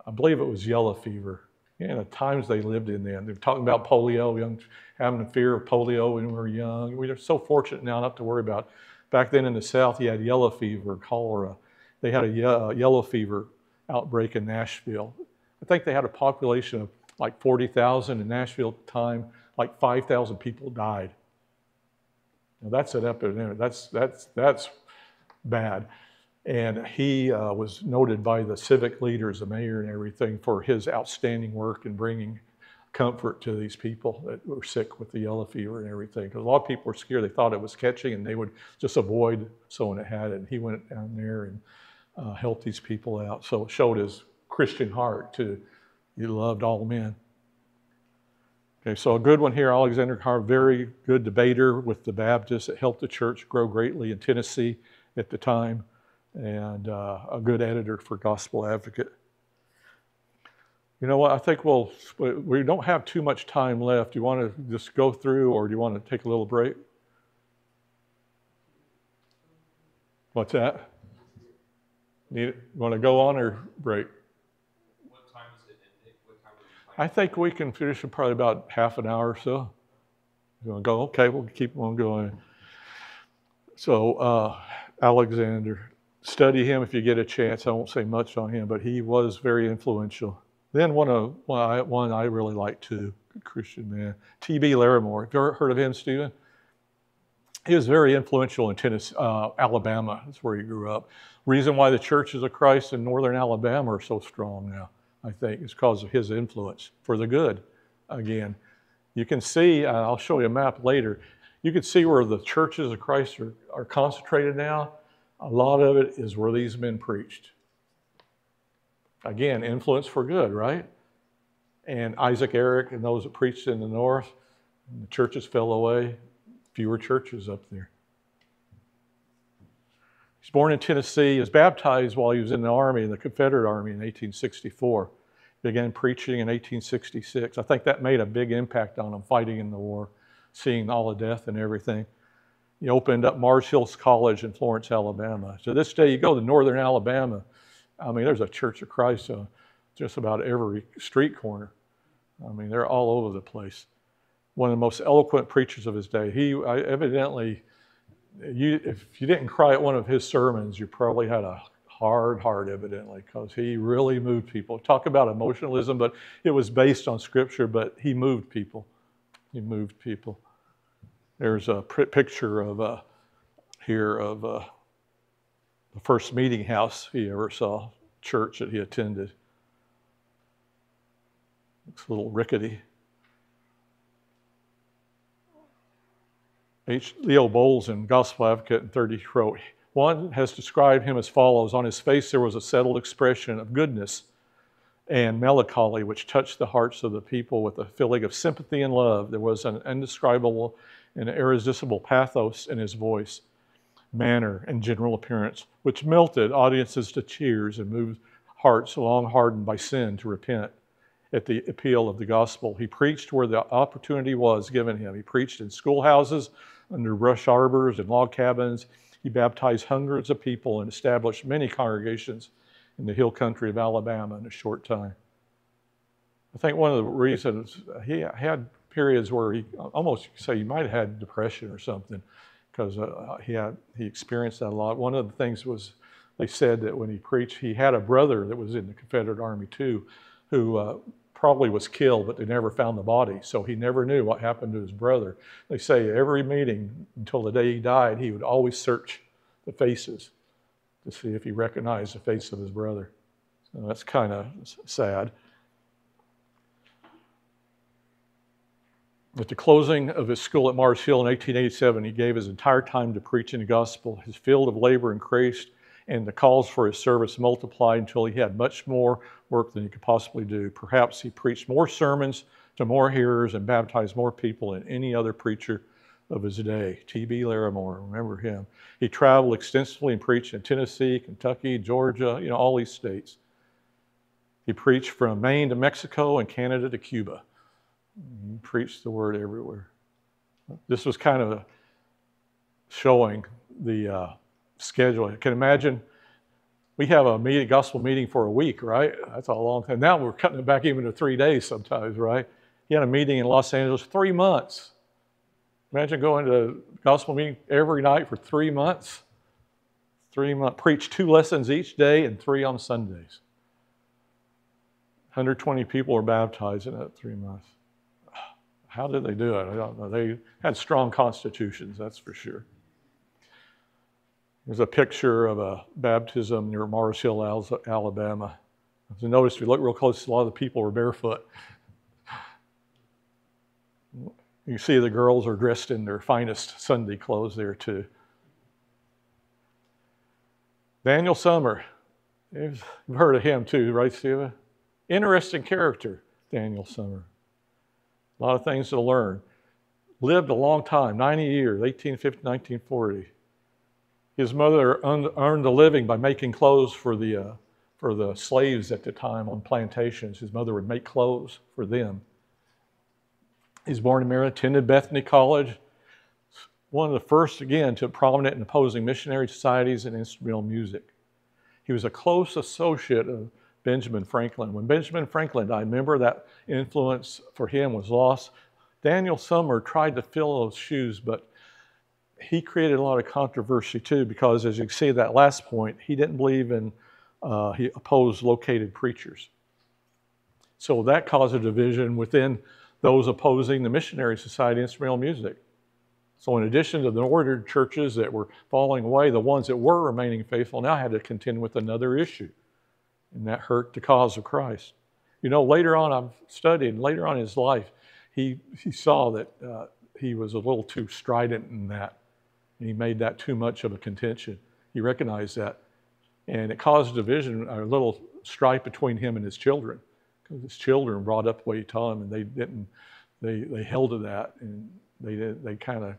I believe it was yellow fever. And the times they lived in then. They're talking about polio, young, having a fear of polio when we were young. We are so fortunate now not to worry about it. Back then in the South, you had yellow fever, cholera. They had a yellow fever outbreak in Nashville. I think they had a population of like forty thousand in Nashville at the time. Like five thousand people died. Now that's an epidemic. That's, that's, that's bad. And he uh, was noted by the civic leaders, the mayor and everything, for his outstanding work in bringing comfort to these people that were sick with the yellow fever and everything. Because a lot of people were scared. They thought it was catching and they would just avoid someone that had it. And he went down there and uh, helped these people out. So it showed his Christian heart too. He loved all men. Okay, so a good one here, Alexander Campbell, very good debater with the Baptists. It helped the church grow greatly in Tennessee at the time. And uh, a good editor for Gospel Advocate. You know what, I think we'll, we don't have too much time left. Do you want to just go through or do you want to take a little break? What's that? Need it? You want to go on or break? What time is it? What time is it? I think we can finish in probably about half an hour or so. You want to go? Okay, we'll keep on going. So, uh, Alexander. Study him if you get a chance. I won't say much on him, but he was very influential. Then one of one I, one I really liked too, good Christian man, T B Larimore. Have you ever heard of him, Stephen? He was very influential in Tennessee, uh, Alabama. That's where he grew up. Reason why the churches of Christ in northern Alabama are so strong now, I think, is because of his influence for the good. Again, you can see, uh, I'll show you a map later, you can see where the churches of Christ are, are concentrated now. A lot of it is where these men preached. Again, influence for good, right? And Isaac Eric and those that preached in the north, the churches fell away, fewer churches up there. He was born in Tennessee. He was baptized while he was in the Army, in the Confederate Army in eighteen sixty-four. He began preaching in eighteen sixty-six. I think that made a big impact on him, fighting in the war, seeing all the death and everything. He opened up Mars Hill College in Florence, Alabama. So this day, you go to northern Alabama, I mean, there's a Church of Christ on just about every street corner. I mean, they're all over the place. one of the most eloquent preachers of his day. He I, evidently, you, if you didn't cry at one of his sermons, you probably had a hard heart, evidently, because he really moved people. Talk about emotionalism, but it was based on Scripture, but he moved people. He moved people. There's a picture of uh, here of uh, the first meeting house he ever saw, church that he attended. Looks a little rickety. H. Leo Bowles in Gospel Advocate in thirty wrote, "One has described him as follows. On his face there was a settled expression of goodness and melancholy which touched the hearts of the people with a feeling of sympathy and love. There was an indescribable and irresistible pathos in his voice, manner, and general appearance, which melted audiences to tears and moved hearts long hardened by sin to repent at the appeal of the gospel. He preached where the opportunity was given him. He preached in schoolhouses, under brush arbors, and log cabins. He baptized hundreds of people and established many congregations in the hill country of Alabama in a short time." I think one of the reasons he had periods where he almost you could say he might have had depression or something, because uh, he had, he experienced that a lot. One of the things was they said that when he preached, he had a brother that was in the Confederate Army too, who uh, probably was killed, but they never found the body, so he never knew what happened to his brother. They say every meeting until the day he died, he would always search the faces to see if he recognized the face of his brother. So that's kind of sad. At the closing of his school at Mars Hill in eighteen eighty-seven, he gave his entire time to preaching the gospel. His field of labor increased, and the calls for his service multiplied until he had much more work than he could possibly do. Perhaps he preached more sermons to more hearers and baptized more people than any other preacher of his day. T B Larimore, remember him. He traveled extensively and preached in Tennessee, Kentucky, Georgia, you know, all these states. He preached from Maine to Mexico and Canada to Cuba. He preached the word everywhere. This was kind of showing the uh, schedule. I can imagine we have a meeting, gospel meeting for a week, right? That's a long time. Now we're cutting it back even to three days sometimes, right? He had a meeting in Los Angeles three months. Imagine going to a gospel meeting every night for three months. Three months. Preach two lessons each day and three on Sundays. one hundred twenty people were baptized in that three months. How did they do it? I don't know. They had strong constitutions, that's for sure. There's a picture of a baptism near Mars Hill, Alabama. As you notice, if you look real close, a lot of the people were barefoot. You see the girls are dressed in their finest Sunday clothes there too. Daniel Sommer, you've heard of him too, right, Stephen? Interesting character, Daniel Sommer. A lot of things to learn. Lived a long time, ninety years, eighteen fifty, nineteen forty. His mother earned a living by making clothes for the, uh, for the slaves at the time on plantations. His mother would make clothes for them. He was born in Maryland, attended Bethany College, one of the first, again, to prominent and opposing missionary societies and instrumental music. He was a close associate of Benjamin Franklin. When Benjamin Franklin died, remember that influence for him was lost. Daniel Sommer tried to fill those shoes, but he created a lot of controversy too, because as you can see that last point, he didn't believe in, uh, he opposed located preachers. So that caused a division within those opposing the missionary society instrumental music. So in addition to the ordered churches that were falling away, the ones that were remaining faithful now had to contend with another issue, and that hurt the cause of Christ. You know, later on I've studied, later on in his life, he, he saw that uh, he was a little too strident in that, and he made that too much of a contention. He recognized that, and it caused division, a little strife between him and his children, because his children brought up what he taught them, and they didn't, they, they held to that, and they, they kind of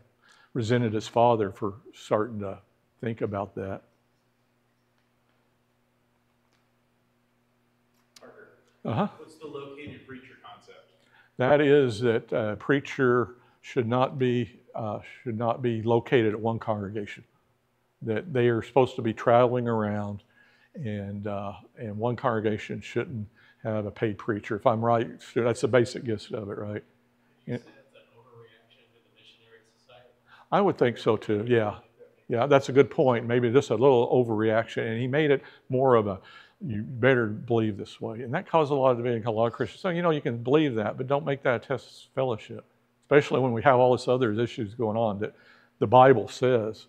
resented his father for starting to think about that. Uh-huh. What's the located preacher concept? That is that a preacher should not be uh, should not be located at one congregation. That they are supposed to be traveling around, and uh, and one congregation shouldn't have a paid preacher. If I'm right, that's the basic gist of it, right? You said it's an I would think so too, yeah. Yeah, that's a good point. Maybe just a little overreaction. And he made it more of a, you better believe this way. And that caused a lot of debate in a lot of Christians. So, you know, you can believe that, but don't make that a test of fellowship, especially when we have all this other issues going on that the Bible says.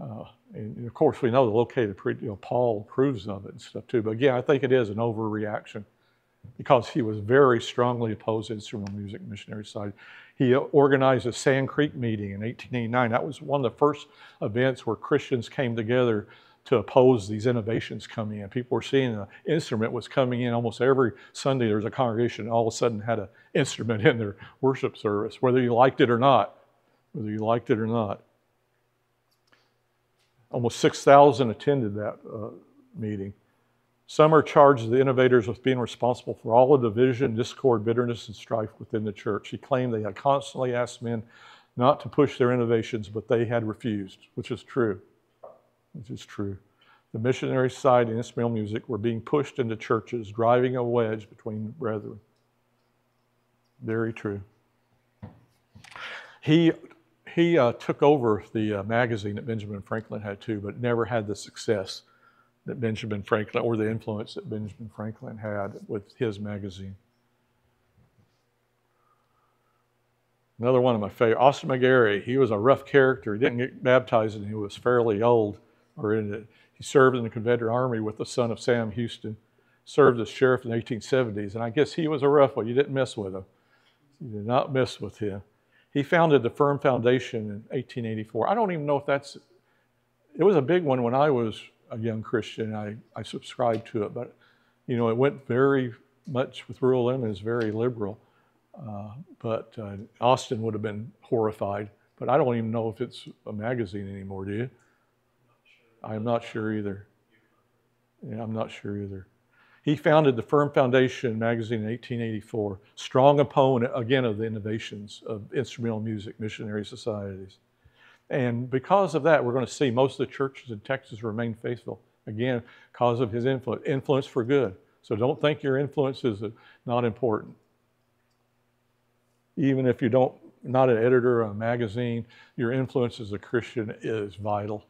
Uh, and of course, we know the located, pre you know, Paul approves of it and stuff too. But again, I think it is an overreaction because he was very strongly opposed to instrumental music missionary society. He organized a Sand Creek meeting in eighteen eighty-nine. That was one of the first events where Christians came together to oppose these innovations coming in. People were seeing an instrument was coming in almost every Sunday. There was a congregation that all of a sudden had an instrument in their worship service, whether you liked it or not, whether you liked it or not. Almost six thousand attended that uh, meeting. Sommer charged the innovators with being responsible for all the division, discord, bitterness, and strife within the church. He claimed they had constantly asked men not to push their innovations, but they had refused, which is true. Which is true. The missionary side and instrumental music were being pushed into churches, driving a wedge between brethren. Very true. He, he uh, took over the uh, magazine that Benjamin Franklin had too, but never had the success that Benjamin Franklin, or the influence that Benjamin Franklin had with his magazine. Another one of my favorite, Austin McGarvey. He was a rough character. He didn't get baptized and he was fairly old. Or in it. He served in the Confederate Army with the son of Sam Houston, served as sheriff in the eighteen seventies, and I guess he was a rough one. You didn't mess with him. You did not mess with him. He founded the Firm Foundation in eighteen eighty-four. I don't even know if that's, it was a big one when I was a young Christian. I, I subscribed to it, but you know, it went very much with rural and is very liberal. Uh, but uh, Austin would have been horrified, but I don't even know if it's a magazine anymore, do you? I'm not sure either. Yeah, I'm not sure either. He founded the Firm Foundation magazine in eighteen eighty-four, strong opponent, again, of the innovations of instrumental music missionary societies. And because of that, we're going to see most of the churches in Texas remain faithful, again, because of his influence, influence for good. So don't think your influence is not important. Even if you don't, not an editor of a magazine, your influence as a Christian is vital.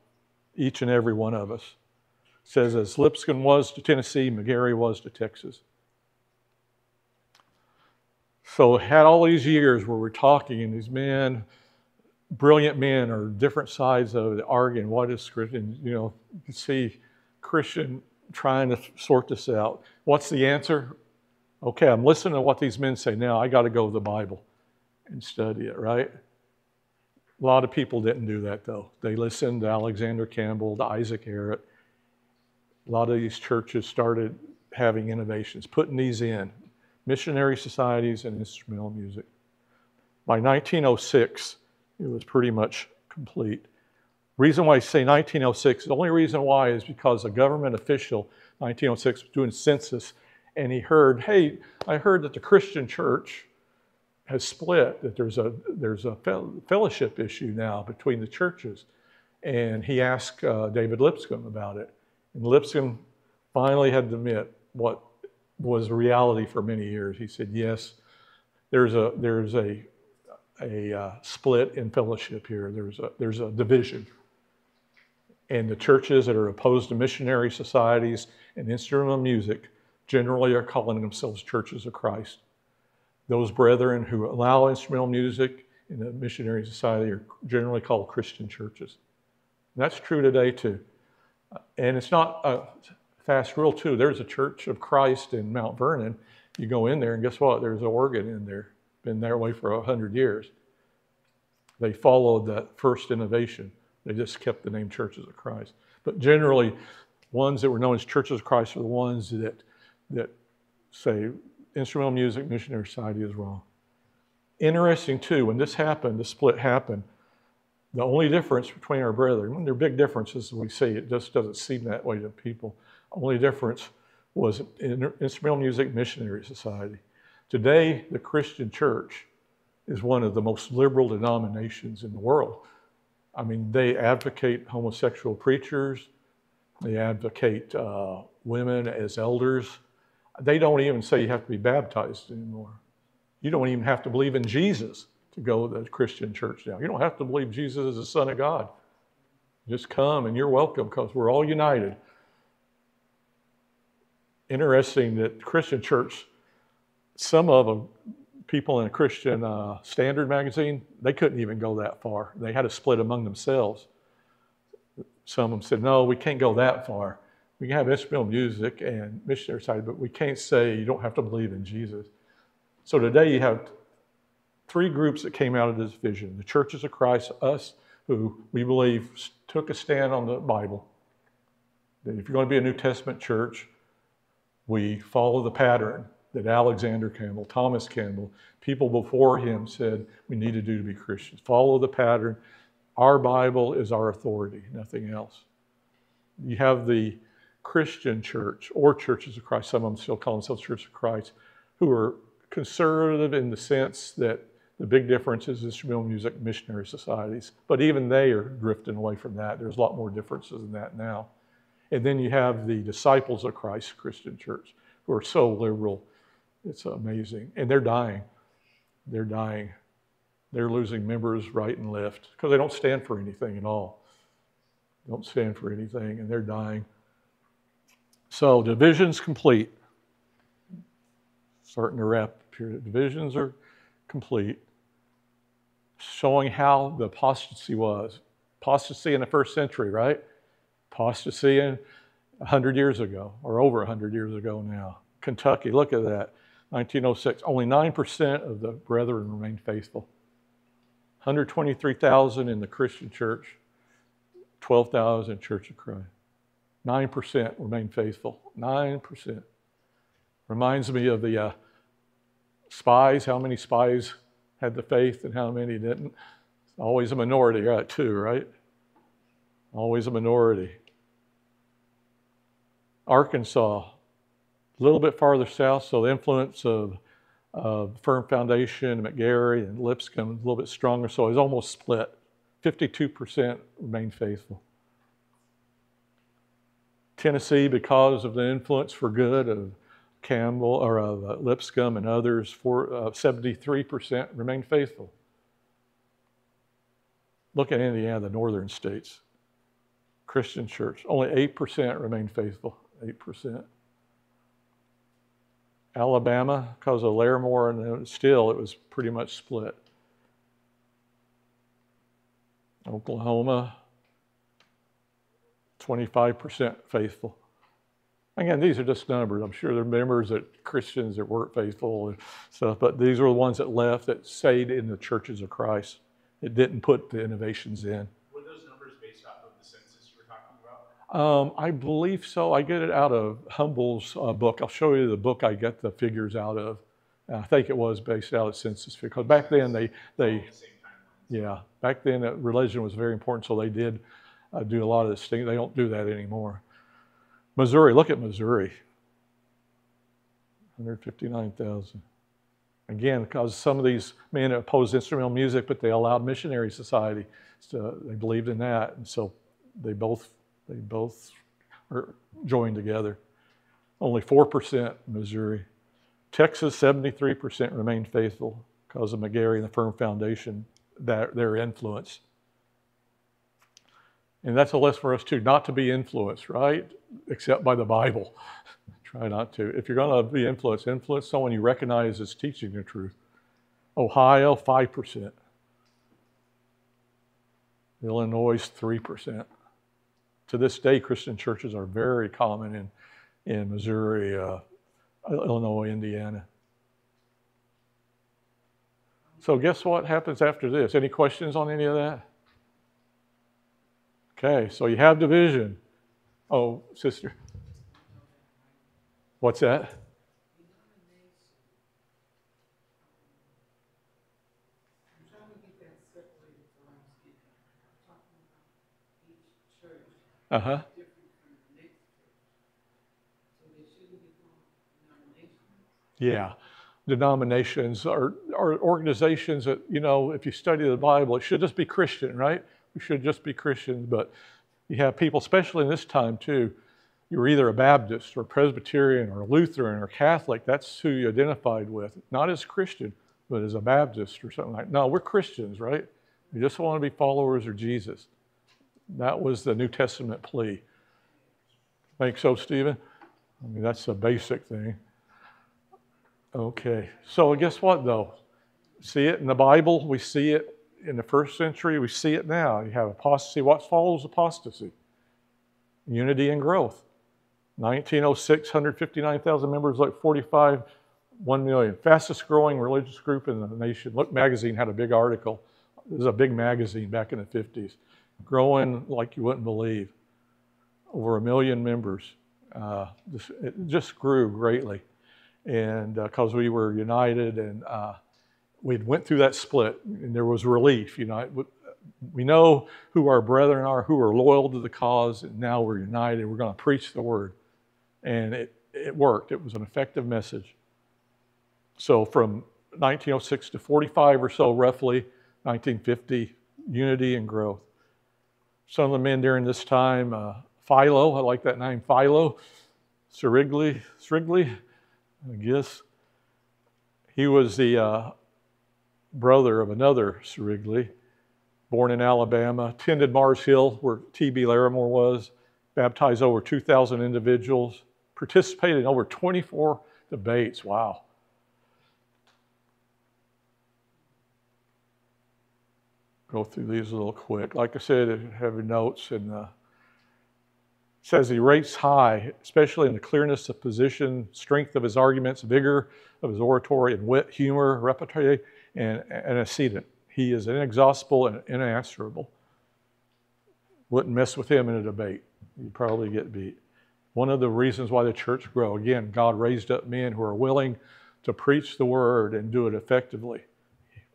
Each and every one of us. It says, as Lipscomb was to Tennessee, McGarvey was to Texas. So had all these years where we're talking and these men, brilliant men, or different sides of the arguing, what is Christian? You know, you can see Christian trying to sort this out. What's the answer? Okay, I'm listening to what these men say now. I got to go to the Bible and study it, right? A lot of people didn't do that, though. They listened to Alexander Campbell, to Isaac Arrett. A lot of these churches started having innovations, putting these in, missionary societies and instrumental music. By nineteen oh six, it was pretty much complete. Reason why I say nineteen oh six, the only reason why is because a government official, nineteen oh six, was doing census, and he heard, hey, I heard that the Christian church has split, that there's a, there's a fellowship issue now between the churches. And he asked uh, David Lipscomb about it. And Lipscomb finally had to admit what was reality for many years. He said, yes, there's a, there's a, a uh, split in fellowship here. There's a, there's a division. And the churches that are opposed to missionary societies and instrumental music generally are calling themselves churches of Christ. Those brethren who allow instrumental music in the missionary society are generally called Christian churches. And that's true today too. And it's not a fast rule too. There's a Church of Christ in Mount Vernon. You go in there and guess what? There's an organ in there. Been that way for a hundred years. They followed that first innovation. They just kept the name Churches of Christ. But generally, ones that were known as Churches of Christ are the ones that, that say, instrumental music missionary society is wrong. Interesting too, when this happened, the split happened, the only difference between our brethren, when there are big differences we see, it just doesn't seem that way to people. Only difference was in instrumental music missionary society. Today, the Christian church is one of the most liberal denominations in the world. I mean, they advocate homosexual preachers, they advocate uh, women as elders. They don't even say you have to be baptized anymore. You don't even have to believe in Jesus to go the Christian church now. You don't have to believe Jesus is the Son of God. Just come and you're welcome because we're all united. Interesting that Christian church, some of them, people in a Christian uh, Standard magazine, they couldn't even go that far. They had a split among themselves. Some of them said, no, we can't go that far. We can have instrumental music and missionary side, but we can't say you don't have to believe in Jesus. So today you have three groups that came out of this vision. The Churches of Christ, us, who we believe took a stand on the Bible. That if you're going to be a New Testament church, we follow the pattern that Alexander Campbell, Thomas Campbell, people before him said we need to do to be Christians. Follow the pattern. Our Bible is our authority, nothing else. You have the Christian church or Churches of Christ, some of them still call themselves Churches of Christ, who are conservative in the sense that the big difference is instrumental music, missionary societies. But even they are drifting away from that. There's a lot more differences than that now. And then you have the Disciples of Christ Christian Church, who are so liberal. It's amazing. And they're dying. They're dying. They're losing members right and left because they don't stand for anything at all. They don't stand for anything, and they're dying. So division's complete. Starting to wrap up here. Divisions are complete. Showing how the apostasy was. Apostasy in the first century, right? Apostasy in one hundred years ago, or over one hundred years ago now. Kentucky, look at that. nineteen oh six, only nine percent of the brethren remained faithful. one hundred twenty-three thousand in the Christian church, twelve thousand in Church of Christ. nine percent remained faithful, nine percent. Reminds me of the uh, spies, how many spies had the faith and how many didn't. It's always a minority, right, too, right? Always a minority. Arkansas, a little bit farther south, so the influence of, of Firm Foundation, McGarvey, and Lipscomb, a little bit stronger, so it's almost split. fifty-two percent remained faithful. Tennessee, because of the influence for good of Campbell, or of uh, Lipscomb and others, for, uh, seventy-three percent remained faithful. Look at Indiana, the northern states. Christian church, only eight percent remained faithful, eight percent. Alabama, because of Larimore, and still it was pretty much split. Oklahoma, twenty-five percent faithful. Again, these are just numbers. I'm sure there are members that Christians that weren't faithful and stuff, but these were the ones that left that stayed in the Churches of Christ. It didn't put the innovations in. Were those numbers based off of the census you were talking about? Um, I believe so. I get it out of Humble's uh, book. I'll show you the book I get the figures out of. I think it was based out of census because back then they they yeah back then religion was very important, so they did uh, do a lot of this thing. They don't do that anymore. Missouri, look at Missouri, one hundred fifty-nine thousand. Again, because some of these men opposed instrumental music, but they allowed missionary society. So they believed in that, and so they both they both are joined together. Only four percent in Missouri. Texas, seventy-three percent remained faithful because of McGarvey and the Firm Foundation, that, their influence. And that's a lesson for us, too, not to be influenced, right? Except by the Bible. Try not to. If you're going to be influenced, influence someone you recognize as teaching the truth. Ohio, five percent. Illinois, three percent. To this day, Christian churches are very common in, in Missouri, uh, Illinois, Indiana. So guess what happens after this? Any questions on any of that? Okay, so you have division. Oh, sister. What's that? Uh-huh. Yeah. Denominations are, are organizations that, you know, if you study the Bible, it should just be Christian, right? We should just be Christians, but you have people, especially in this time too, you're either a Baptist or Presbyterian or Lutheran or Catholic. That's who you identified with, not as Christian. but as a Baptist or something like that. No, we're Christians, right? We just want to be followers of Jesus. That was the New Testament plea. Think so, Stephen? I mean, that's the basic thing. Okay, so guess what, though? See it in the Bible. We see it in the first century. We see it now. You have apostasy. What follows apostasy? Unity and growth. nineteen oh six, one hundred fifty-nine thousand members. Look, forty-five, one million. Fastest growing religious group in the nation. Look, magazine had a big article. This is a big magazine back in the fifties. Growing like you wouldn't believe. Over a million members. Uh, just, it just grew greatly. And because uh, we were united and uh, we went through that split, and there was relief. You know, we know who our brethren are, who are loyal to the cause, and now we're united. We're going to preach the word. And it, it worked. It was an effective message. So from nineteen oh six to forty-five or so, roughly, nineteen fifty, unity and growth. Some of the men during this time, uh, Philo, I like that name, Philo, Sirigli, Sirigli, I guess. He was the uh, brother of another Sirigli, born in Alabama, attended Mars Hill where T B Larimore was, baptized over two thousand individuals, participated in over twenty-four debates. Wow. Go through these a little quick. Like I said, I have your notes, and uh, says he rates high, especially in the clearness of position, strength of his arguments, vigor of his oratory, and wit, humor, repartee, and an antecedent. He is inexhaustible and unanswerable. Wouldn't mess with him in a debate. You'd probably get beat. One of the reasons why the church grew, again, God raised up men who are willing to preach the word and do it effectively.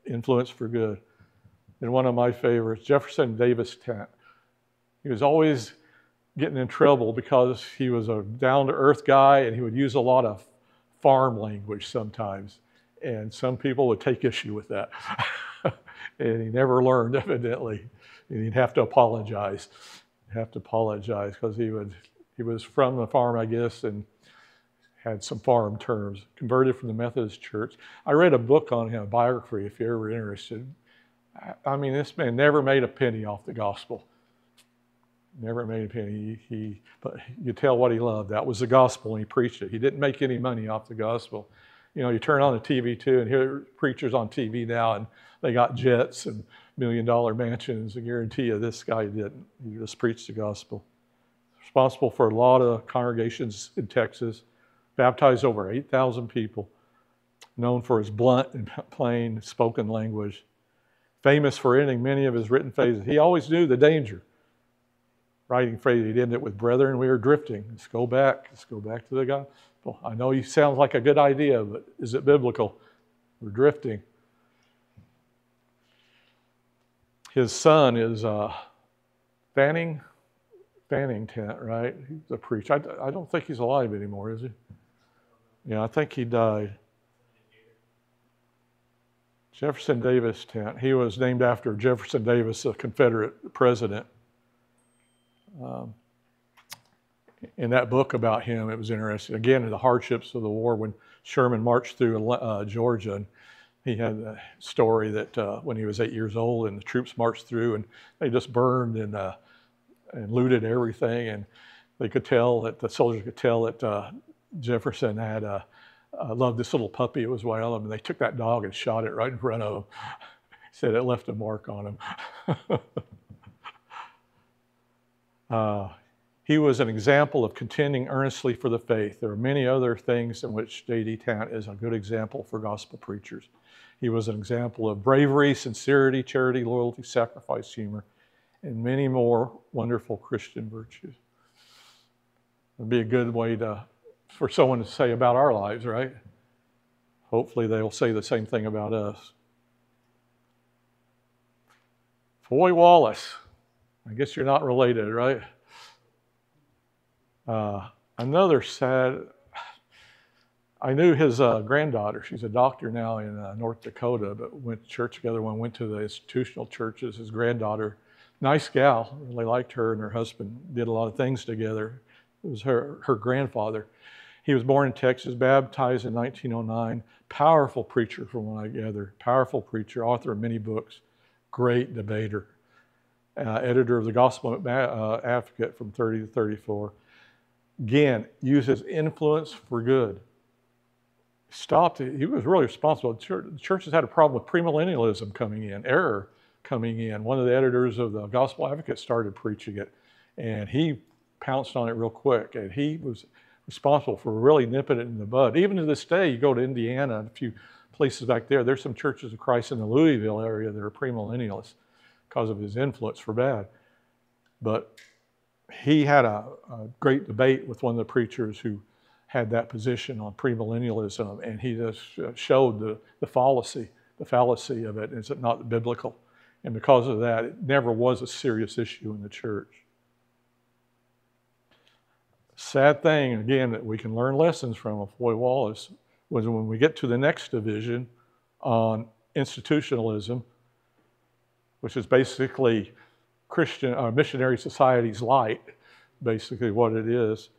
Influence for good. And one of my favorites, Jefferson Davis Tant. He was always getting in trouble because he was a down-to-earth guy, and he would use a lot of farm language sometimes. And some people would take issue with that. And he never learned, evidently. And he'd have to apologize. He'd have to apologize because he would he was from the farm, I guess, and had some farm terms. Converted from the Methodist Church. I read a book on him, a biography, if you're ever interested. I mean, this man never made a penny off the gospel. Never made a penny. He, he, but you tell what he loved. That was the gospel, and he preached it. He didn't make any money off the gospel. You know, you turn on the T V, too, and here are preachers on T V now, and they got jets and million-dollar mansions. I guarantee you this guy didn't. He just preached the gospel. Responsible for a lot of congregations in Texas. Baptized over eight thousand people. Known for his blunt and plain spoken language. Famous for ending many of his written phrases. He always knew the danger. Writing phrase, he'd end it with, "Brethren, we are drifting. Let's go back. Let's go back to the gospel. I know you sound like a good idea, but is it biblical? We're drifting." His son is uh, Fanning, Fanning Tant, right? He's a preacher. I, I don't think he's alive anymore, is he? Yeah, I think he died. Jefferson Davis Tant. He was named after Jefferson Davis, a Confederate president. Um, in that book about him, it was interesting. Again, in the hardships of the war, when Sherman marched through uh, Georgia, and he had a story that uh, when he was eight years old, and the troops marched through, and they just burned and uh, and looted everything, and they could tell that the soldiers could tell that uh, Jefferson had a. I loved this little puppy. It was one of them. And they took that dog and shot it right in front of him. He said it left a mark on him. uh, he was an example of contending earnestly for the faith. There are many other things in which J D Tant is a good example for gospel preachers. He was an example of bravery, sincerity, charity, loyalty, sacrifice, humor, and many more wonderful Christian virtues. It would be a good way to for someone to say about our lives, right? Hopefully they'll say the same thing about us. Foy Wallace. I guess you're not related, right? Uh, another sad... I knew his uh, granddaughter. She's a doctor now in uh, North Dakota, but went to church together when went to the institutional churches. His granddaughter, nice gal. Really liked her and her husband. Did a lot of things together. It was her, her grandfather. He was born in Texas, baptized in nineteen oh nine. Powerful preacher, from what I gather. Powerful preacher, author of many books, great debater, uh, editor of the Gospel uh, Advocate from thirty to thirty-four. Again, uses influence for good. Stopped. He was really responsible. The church, the church has had a problem with premillennialism coming in, error coming in. One of the editors of the Gospel Advocate started preaching it, and he pounced on it real quick, and he was responsible for really nipping it in the bud. Even to this day, you go to Indiana and a few places back there, there's some churches of Christ in the Louisville area that are premillennialists because of his influence for bad. But he had a, a great debate with one of the preachers who had that position on premillennialism, and he just showed the, the fallacy, the fallacy of it. Is it not biblical? And because of that, it never was a serious issue in the church. Sad thing, again, that we can learn lessons from of Foy Wallace was when we get to the next division on institutionalism, which is basically Christian uh, missionary societies light, basically what it is.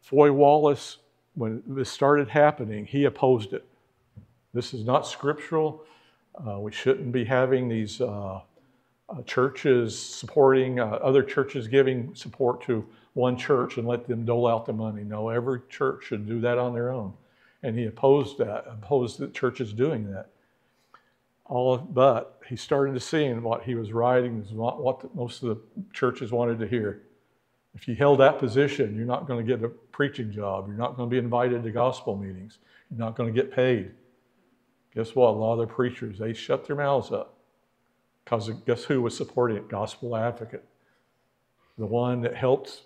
Foy Wallace, when this started happening, he opposed it. This is not scriptural. Uh, we shouldn't be having these uh, uh, churches supporting, uh, other churches giving support to one church and let them dole out the money. No, every church should do that on their own. And he opposed that, opposed the churches doing that. All of, but he started to see in what he was writing is not what the, most of the churches wanted to hear. If you held that position, you're not going to get a preaching job. You're not going to be invited to gospel meetings. You're not going to get paid. Guess what? A lot of the preachers, they shut their mouths up. Because guess who was supporting it? Gospel Advocate. The one that helped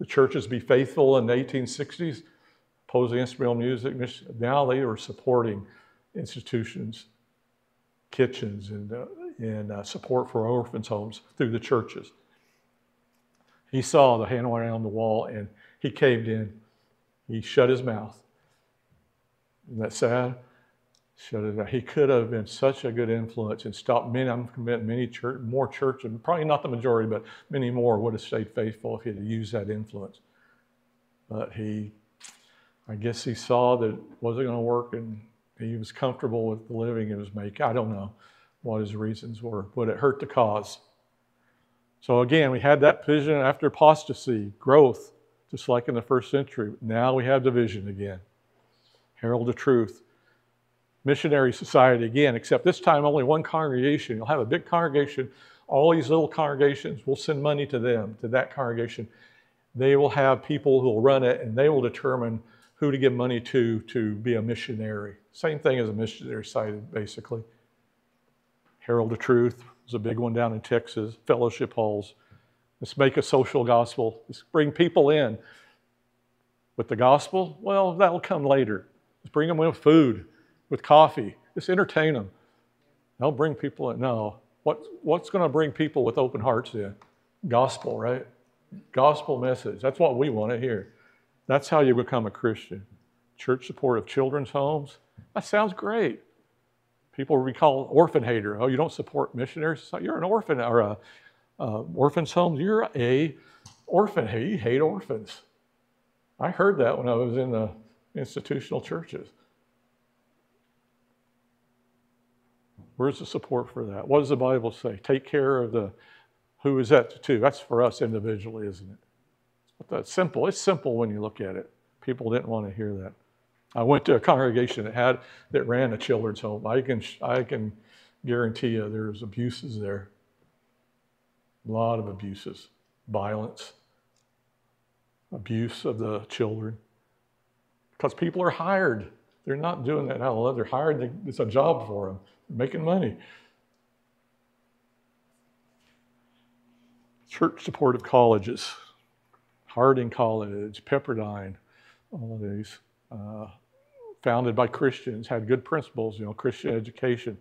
the churches be faithful in the eighteen sixties, opposing instrumental music. Now they were supporting institutions, kitchens, and, uh, and uh, support for orphans' homes through the churches. He saw the hand went on the wall, and he caved in. He shut his mouth. Isn't that sad? Shut it out. He could have been such a good influence and stopped many. I'm convinced many church, more church, and probably not the majority, but many more would have stayed faithful if he had used that influence. But he, I guess, he saw that it wasn't going to work, and he was comfortable with the living he was making. I don't know what his reasons were, but it hurt the cause. So again, we had that vision after apostasy, growth, just like in the first century. Now we have division again. Herald of Truth. Missionary Society again, except this time only one congregation. You'll have a big congregation. All these little congregations, we'll send money to them, to that congregation. They will have people who will run it, and they will determine who to give money to to be a missionary. Same thing as a missionary society, basically. Herald of Truth was a big one down in Texas. Fellowship halls. Let's make a social gospel. Let's bring people in with the gospel. Well, that'll come later. Let's bring them with food, with coffee. Just entertain them. They'll bring people in. No. What, what's going to bring people with open hearts in? Gospel, right? Gospel message. That's what we want to hear. That's how you become a Christian. Church support of children's homes. That sounds great. People we call orphan hater. Oh, you don't support missionaries? You're an orphan, or a, uh, orphans' homes. You're a orphan hater. You hate orphans. I heard that when I was in the institutional churches. Where's the support for that? What does the Bible say? Take care of the, who is that to? That's for us individually, isn't it? But that's simple. It's simple when you look at it. People didn't want to hear that. I went to a congregation that had, that ran a children's home. I can, I can guarantee you there's abuses there. A lot of abuses. Violence. Abuse of the children. Because people are hired. They're not doing that out of love. They're hired. It's a job for them. Making money. Church supportive colleges, Harding College, Pepperdine, all of these, uh, founded by Christians, had good principles, you know, Christian education.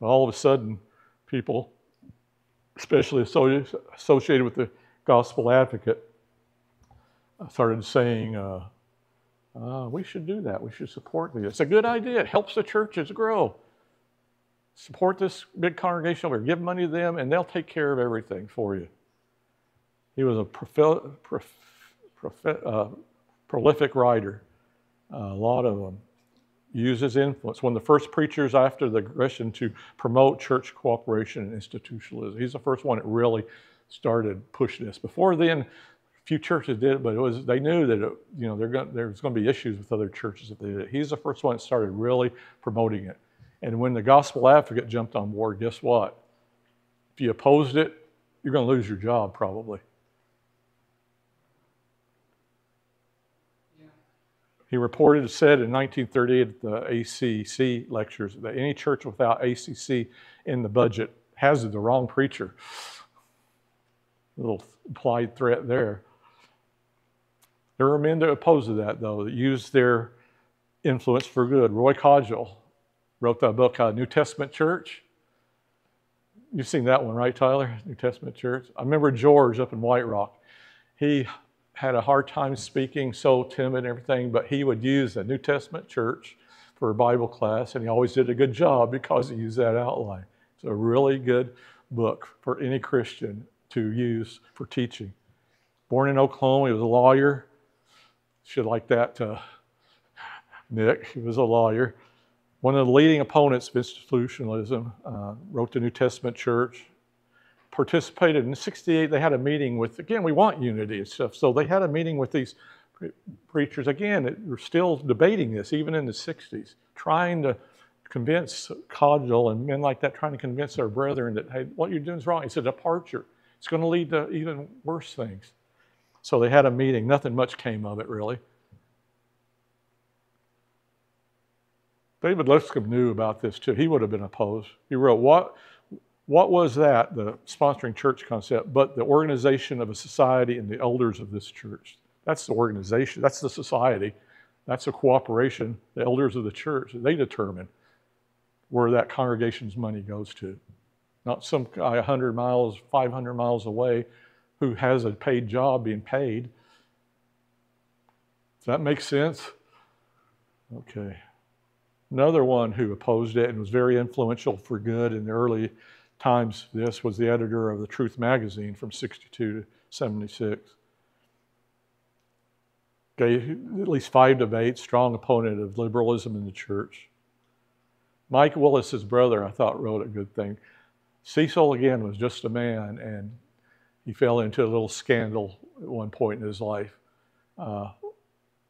But all of a sudden, people, especially associated with the Gospel Advocate, started saying, uh, uh, we should do that. We should support this. It's a good idea. It helps the churches grow. Support this big congregation over here. Give money to them, and they'll take care of everything for you. He was a prof prof prof uh, prolific writer. Uh, a lot of them use his influence. One of the first preachers after the Christian to promote church cooperation and institutionalism. He's the first one that really started pushing this. Before then, few churches did it, but it was, they knew that it, you know, they're going, there's going to be issues with other churches if they did it. He's the first one that started really promoting it. And when the Gospel Advocate jumped on board, guess what? If you opposed it, you're going to lose your job probably. Yeah. He reported, said in nineteen thirty-eight at the A C C lectures that any church without A C C in the budget has the wrong preacher. A little implied threat there. There were men that opposed to that, though, that used their influence for good. Roy Codgel wrote that book, uh, New Testament Church. You've seen that one, right, Tyler? New Testament Church. I remember George up in White Rock. He had a hard time speaking, so timid and everything, but he would use the New Testament Church for a Bible class, and he always did a good job because he used that outline. It's a really good book for any Christian to use for teaching. Born in Oklahoma, he was a lawyer. Should like that, uh, Nick. He was a lawyer. One of the leading opponents of institutionalism, uh, wrote the New Testament Church, participated in sixty-eight. They had a meeting with, again, we want unity and stuff. So they had a meeting with these pre preachers. Again, it, we're still debating this, even in the sixties, trying to convince Codgel and men like that, trying to convince their brethren that, hey, what you're doing is wrong. It's a departure. It's going to lead to even worse things. So they had a meeting. Nothing much came of it, really. David Lipscomb knew about this, too. He would have been opposed. He wrote, what, what was that, the sponsoring church concept, but the organization of a society and the elders of this church? That's the organization. That's the society. That's the cooperation. The elders of the church, they determine where that congregation's money goes to. Not some guy a hundred miles, five hundred miles away who has a paid job being paid. Does that make sense? Okay. Another one who opposed it and was very influential for good in the early times, this was the editor of the Truth magazine from sixty-two to seventy-six. Gave at least five debates, strong opponent of liberalism in the church. Mike Willis, his brother, I thought wrote a good thing. Cecil, again, was just a man, and he fell into a little scandal at one point in his life uh,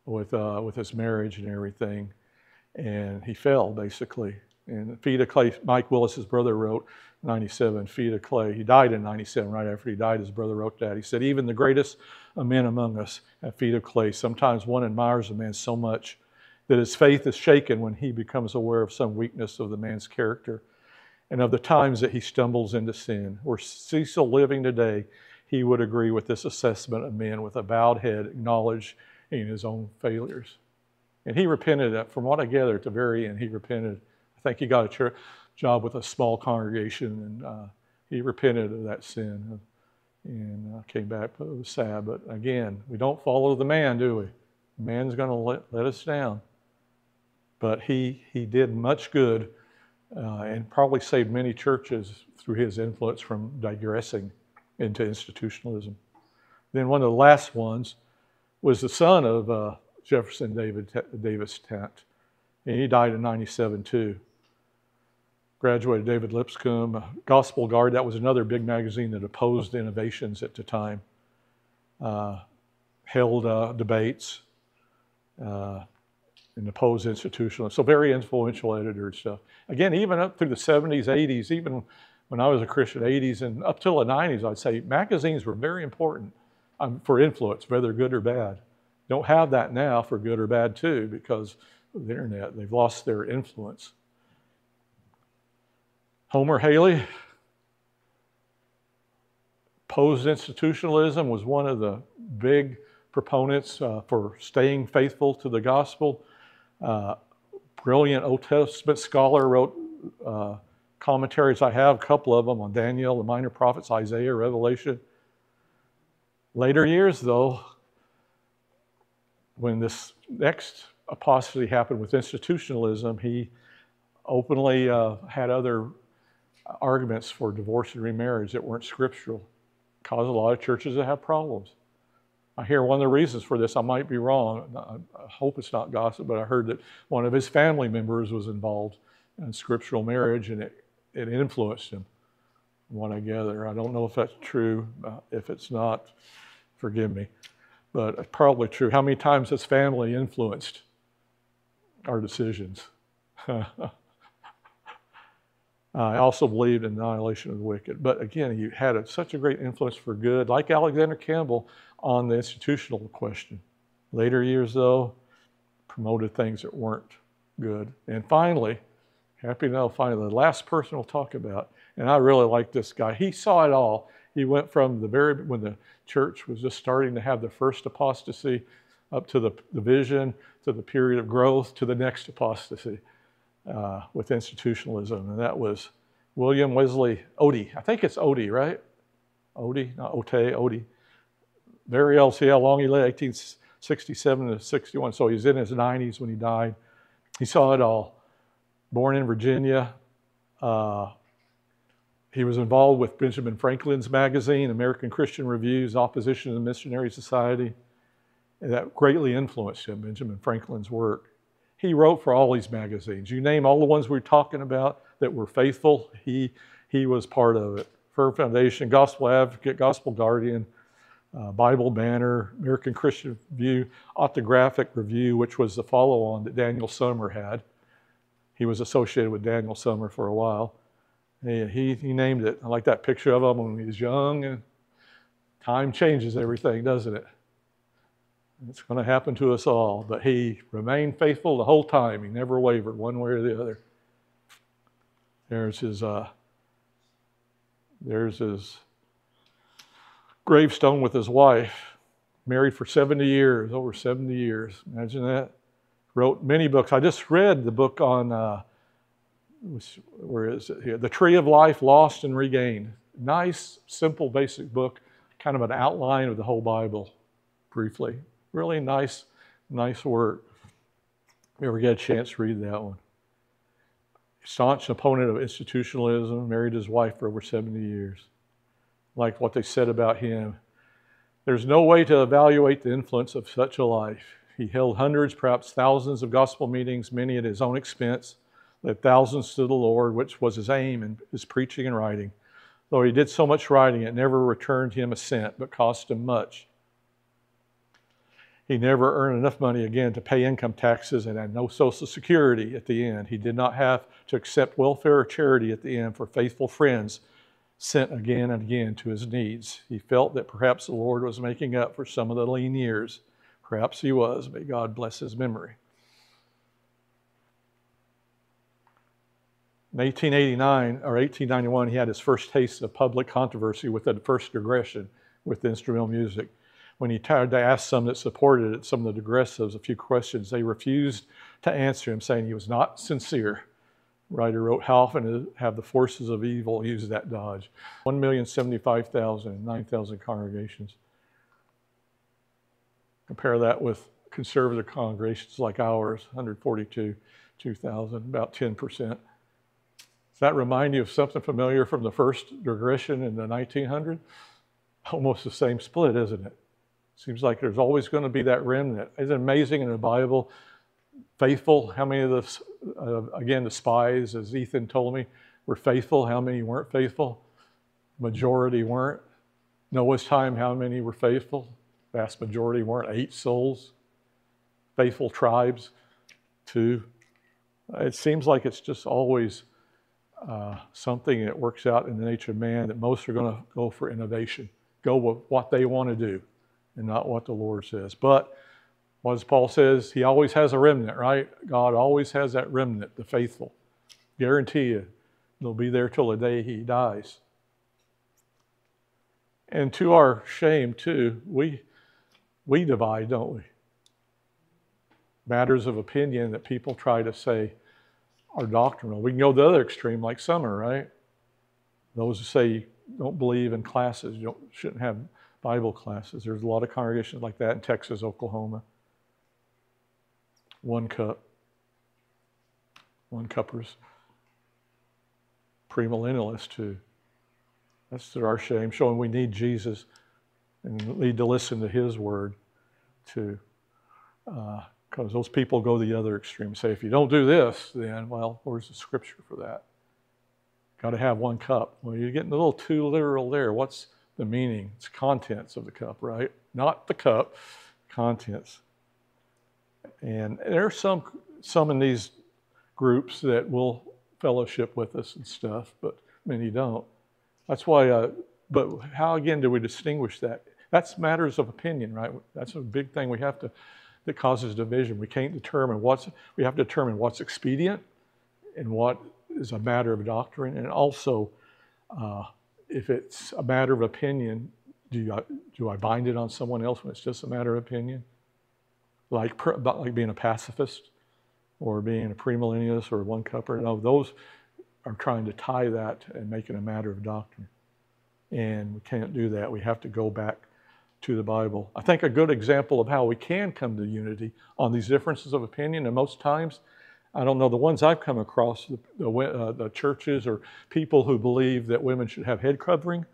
with, uh, with his marriage and everything. And he fell, basically. And Feet of Clay, Mike Willis's brother wrote ninety-seven, Feet of Clay. He died in ninety-seven. Right after he died, his brother wrote that. He said, even the greatest of men among us have feet of clay. Sometimes one admires a man so much that his faith is shaken when he becomes aware of some weakness of the man's character and of the times that he stumbles into sin. Were Cecil living today, he would agree with this assessment of men with a bowed head, acknowledging his own failures. And he repented. From what I gather at the very end, he repented. I think he got a church job with a small congregation, and uh, he repented of that sin and uh, came back, but it was sad. But again, we don't follow the man, do we? The man's going to let, let us down. But he, he did much good, Uh, and probably saved many churches through his influence from digressing into institutionalism. Then one of the last ones was the son of uh, Jefferson David, Davis Tant, and he died in ninety-seven too. Graduated David Lipscomb, Gospel Guard, that was another big magazine that opposed innovations at the time, uh, held uh, debates uh, and opposed institutionalism. So very influential editor and stuff. Again, even up through the seventies, eighties, even when I was a Christian, eighties, and up till the nineties, I'd say magazines were very important um, for influence, whether good or bad. Don't have that now for good or bad, too, because of the internet. They've lost their influence. Homer Haley opposed institutionalism, was one of the big proponents uh, for staying faithful to the gospel. Uh, Brilliant Old Testament scholar, wrote uh, commentaries. I have a couple of them on Daniel, the minor prophets, Isaiah, Revelation. Later years, though, when this next apostasy happened with institutionalism, he openly uh, had other arguments for divorce and remarriage that weren't scriptural. Caused a lot of churches to have problems. I hear one of the reasons for this, I might be wrong, I hope it's not gossip, but I heard that one of his family members was involved in scriptural marriage, and it, it influenced him, from what I gather. I don't know if that's true. Uh, if it's not, forgive me. But it's probably true. How many times has family influenced our decisions? I also believed in the annihilation of the wicked. But again, he had a, such a great influence for good, like Alexander Campbell, on the institutional question. Later years, though, promoted things that weren't good. And finally, happy to know, finally, the last person we'll talk about, and I really like this guy. He saw it all. He went from the very, when the church was just starting to have the first apostasy, up to the division, to the period of growth, to the next apostasy. Uh, with institutionalism, and that was William Wesley Odie. I think it's Odie, right? Odie, not Otey, Odie. Very old, see how long he lived, eighteen sixty-seven to sixty-one. So he's in his nineties when he died. He saw it all. Born in Virginia. Uh, he was involved with Benjamin Franklin's magazine, American Christian Review, Opposition to the Missionary Society. And that greatly influenced him, Benjamin Franklin's work. He wrote for all these magazines. You name all the ones we're talking about that were faithful, he, he was part of it. Firm Foundation, Gospel Advocate, Gospel Guardian, uh, Bible Banner, American Christian Review, Autographic Review, which was the follow-on that Daniel Sommer had. He was associated with Daniel Sommer for a while. And he, he named it. I like that picture of him when he was young. And time changes everything, doesn't it? It's going to happen to us all, but he remained faithful the whole time. He never wavered one way or the other. There's his, uh, there's his gravestone with his wife, married for seventy years, over seventy years. Imagine that. Wrote many books. I just read the book on, uh, where is it here? The Tree of Life, Lost and Regained. Nice, simple, basic book, kind of an outline of the whole Bible, briefly. Really nice, nice work. If you ever get a chance to read that one. Staunch opponent of institutionalism, married his wife for over seventy years. Like what they said about him. There's no way to evaluate the influence of such a life. He held hundreds, perhaps thousands of gospel meetings, many at his own expense, led thousands to the Lord, which was his aim in his preaching and writing. Though he did so much writing, it never returned him a cent, but cost him much. He never earned enough money again to pay income taxes and had no Social Security at the end. He did not have to accept welfare or charity at the end, for faithful friends sent again and again to his needs. He felt that perhaps the Lord was making up for some of the lean years. Perhaps he was, but God bless his memory. In eighteen eighty-nine or eighteen ninety-one, he had his first taste of public controversy with the first digression with the instrumental music. When he tried to ask some that supported it, some of the digressives, a few questions, they refused to answer him, saying he was not sincere. The writer wrote, how often have the forces of evil used that dodge? one million seventy-five thousand and nine thousand congregations. Compare that with conservative congregations like ours, one hundred forty-two, two thousand, about ten percent. Does that remind you of something familiar from the first digression in the nineteen hundreds? Almost the same split, isn't it? Seems like there's always going to be that remnant. Isn't it amazing in the Bible? Faithful, how many of the, uh, again, the spies, as Ethan told me, were faithful? How many weren't faithful? Majority weren't. Noah's time, how many were faithful? Vast majority weren't. Eight souls. Faithful tribes, two. It seems like it's just always uh, something that works out in the nature of man, that most are going to go for innovation, go with what they want to do, and not what the Lord says. But as Paul says, he always has a remnant, right? God always has that remnant, the faithful. Guarantee you, they'll be there till the day he dies. And to our shame, too, we, we divide, don't we? Matters of opinion that people try to say are doctrinal. We can go the other extreme, like Summer, right? Those who say you don't believe in classes, you don't, shouldn't have Bible classes. There's a lot of congregations like that in Texas, Oklahoma. One cup. One cuppers. Premillennialists, too. That's to our shame, showing we need Jesus and need to listen to his word too. Uh, because those people go the other extreme, say, if you don't do this, then, well, where's the scripture for that? Got to have one cup. Well, you're getting a little too literal there. What's the meaning? It's contents of the cup, right? Not the cup, contents. And there are some, some in these groups that will fellowship with us and stuff, but many don't. That's why, uh, but how, again, do we distinguish that? That's matters of opinion, right? That's a big thing we have to, that causes division. We can't determine what's, we have to determine what's expedient and what is a matter of doctrine. And also, uh, if it's a matter of opinion, do, you, do I bind it on someone else when it's just a matter of opinion? Like, per, like being a pacifist or being a premillennialist or one cupper. No, those are trying to tie that and make it a matter of doctrine. And we can't do that. We have to go back to the Bible. I think a good example of how we can come to unity on these differences of opinion, and most times, I don't know, the ones I've come across, the, the, uh, the churches or people who believe that women should have head covering,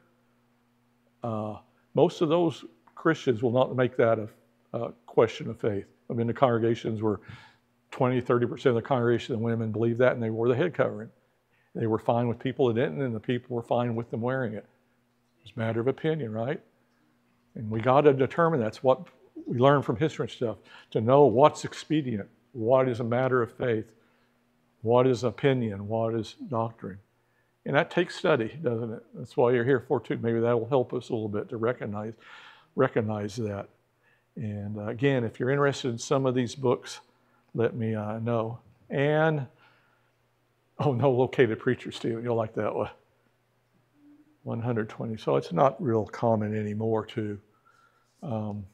uh, most of those Christians will not make that a, a question of faith. I mean, the congregations were twenty, thirty percent of the congregation of women believed that, and they wore the head covering. They were fine with people that didn't, and the people were fine with them wearing it. It's a matter of opinion, right? And we got to determine, that's what we learn from history and stuff, to know what's expedient, what is a matter of faith, what is opinion, what is doctrine. And that takes study, doesn't it? That's why you're here for too. Maybe that will help us a little bit to recognize, recognize that. And uh, again, if you're interested in some of these books, let me uh, know. And, oh, No Located Preacher, Stephen, you'll like that one. one hundred twenty, so it's not real common anymore to, um,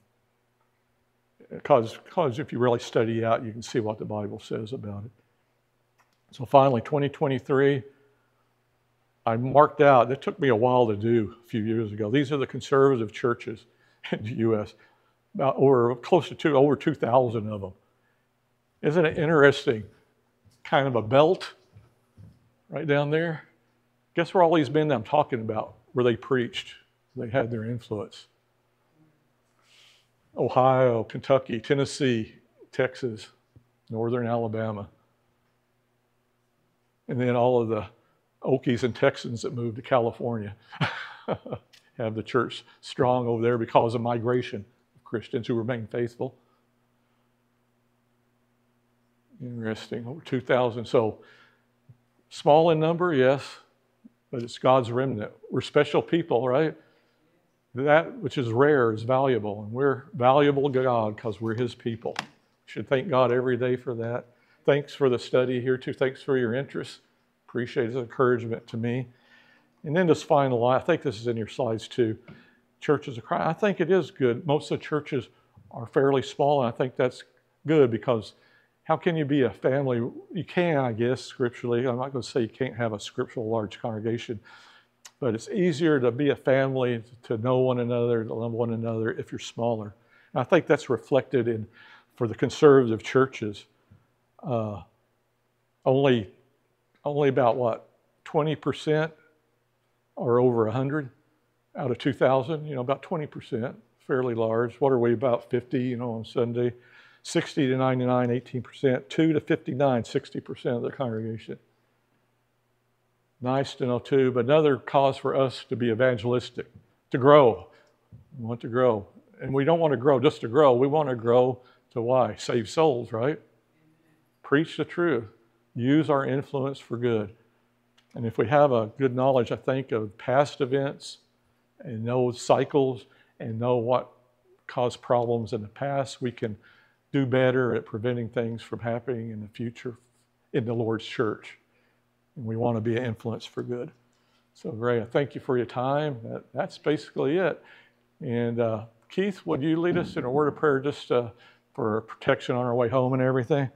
cause, cause if you really study out, you can see what the Bible says about it. So finally, twenty twenty-three, I marked out, it took me a while to do a few years ago. These are the conservative churches in the U S, about over, close to two, over two thousand of them. Isn't it interesting? Kind of a belt right down there. Guess where all these men that I'm talking about, where they preached, they had their influence. Ohio, Kentucky, Tennessee, Texas, northern Alabama. And then all of the Okies and Texans that moved to California have the church strong over there because of migration of Christians who remain faithful. Interesting, over two thousand. So small in number, yes. But it's God's remnant. We're special people, right? That which is rare is valuable. And we're valuable to God because we're His people. We should thank God every day for that. Thanks for the study here too. Thanks for your interest. Appreciate His encouragement to me. And then this final line, I think this is in your slides too. Churches of Christ. I think it is good. Most of the churches are fairly small, and I think that's good because how can you be a family? You can, I guess, scripturally. I'm not going to say you can't have a scriptural large congregation, but it's easier to be a family, to know one another, to love one another if you're smaller. And I think that's reflected in, for the conservative churches, uh, only, only about what, twenty percent or over one hundred out of two thousand, you know, about twenty percent, fairly large. What are we, about fifty, you know, on Sunday? sixty to ninety-nine, eighteen percent. two to fifty-nine, sixty percent of the congregation. Nice to know too, but another cause for us to be evangelistic, to grow. We want to grow. And we don't want to grow just to grow. We want to grow to why? Save souls, right? Preach the truth. Use our influence for good. And if we have a good knowledge, I think, of past events and know cycles and know what caused problems in the past, we can do better at preventing things from happening in the future in the Lord's church. And we want to be an influence for good. So, Ray, I thank you for your time. That, that's basically it. And uh, Keith, would you lead us in a word of prayer just uh, for protection on our way home and everything?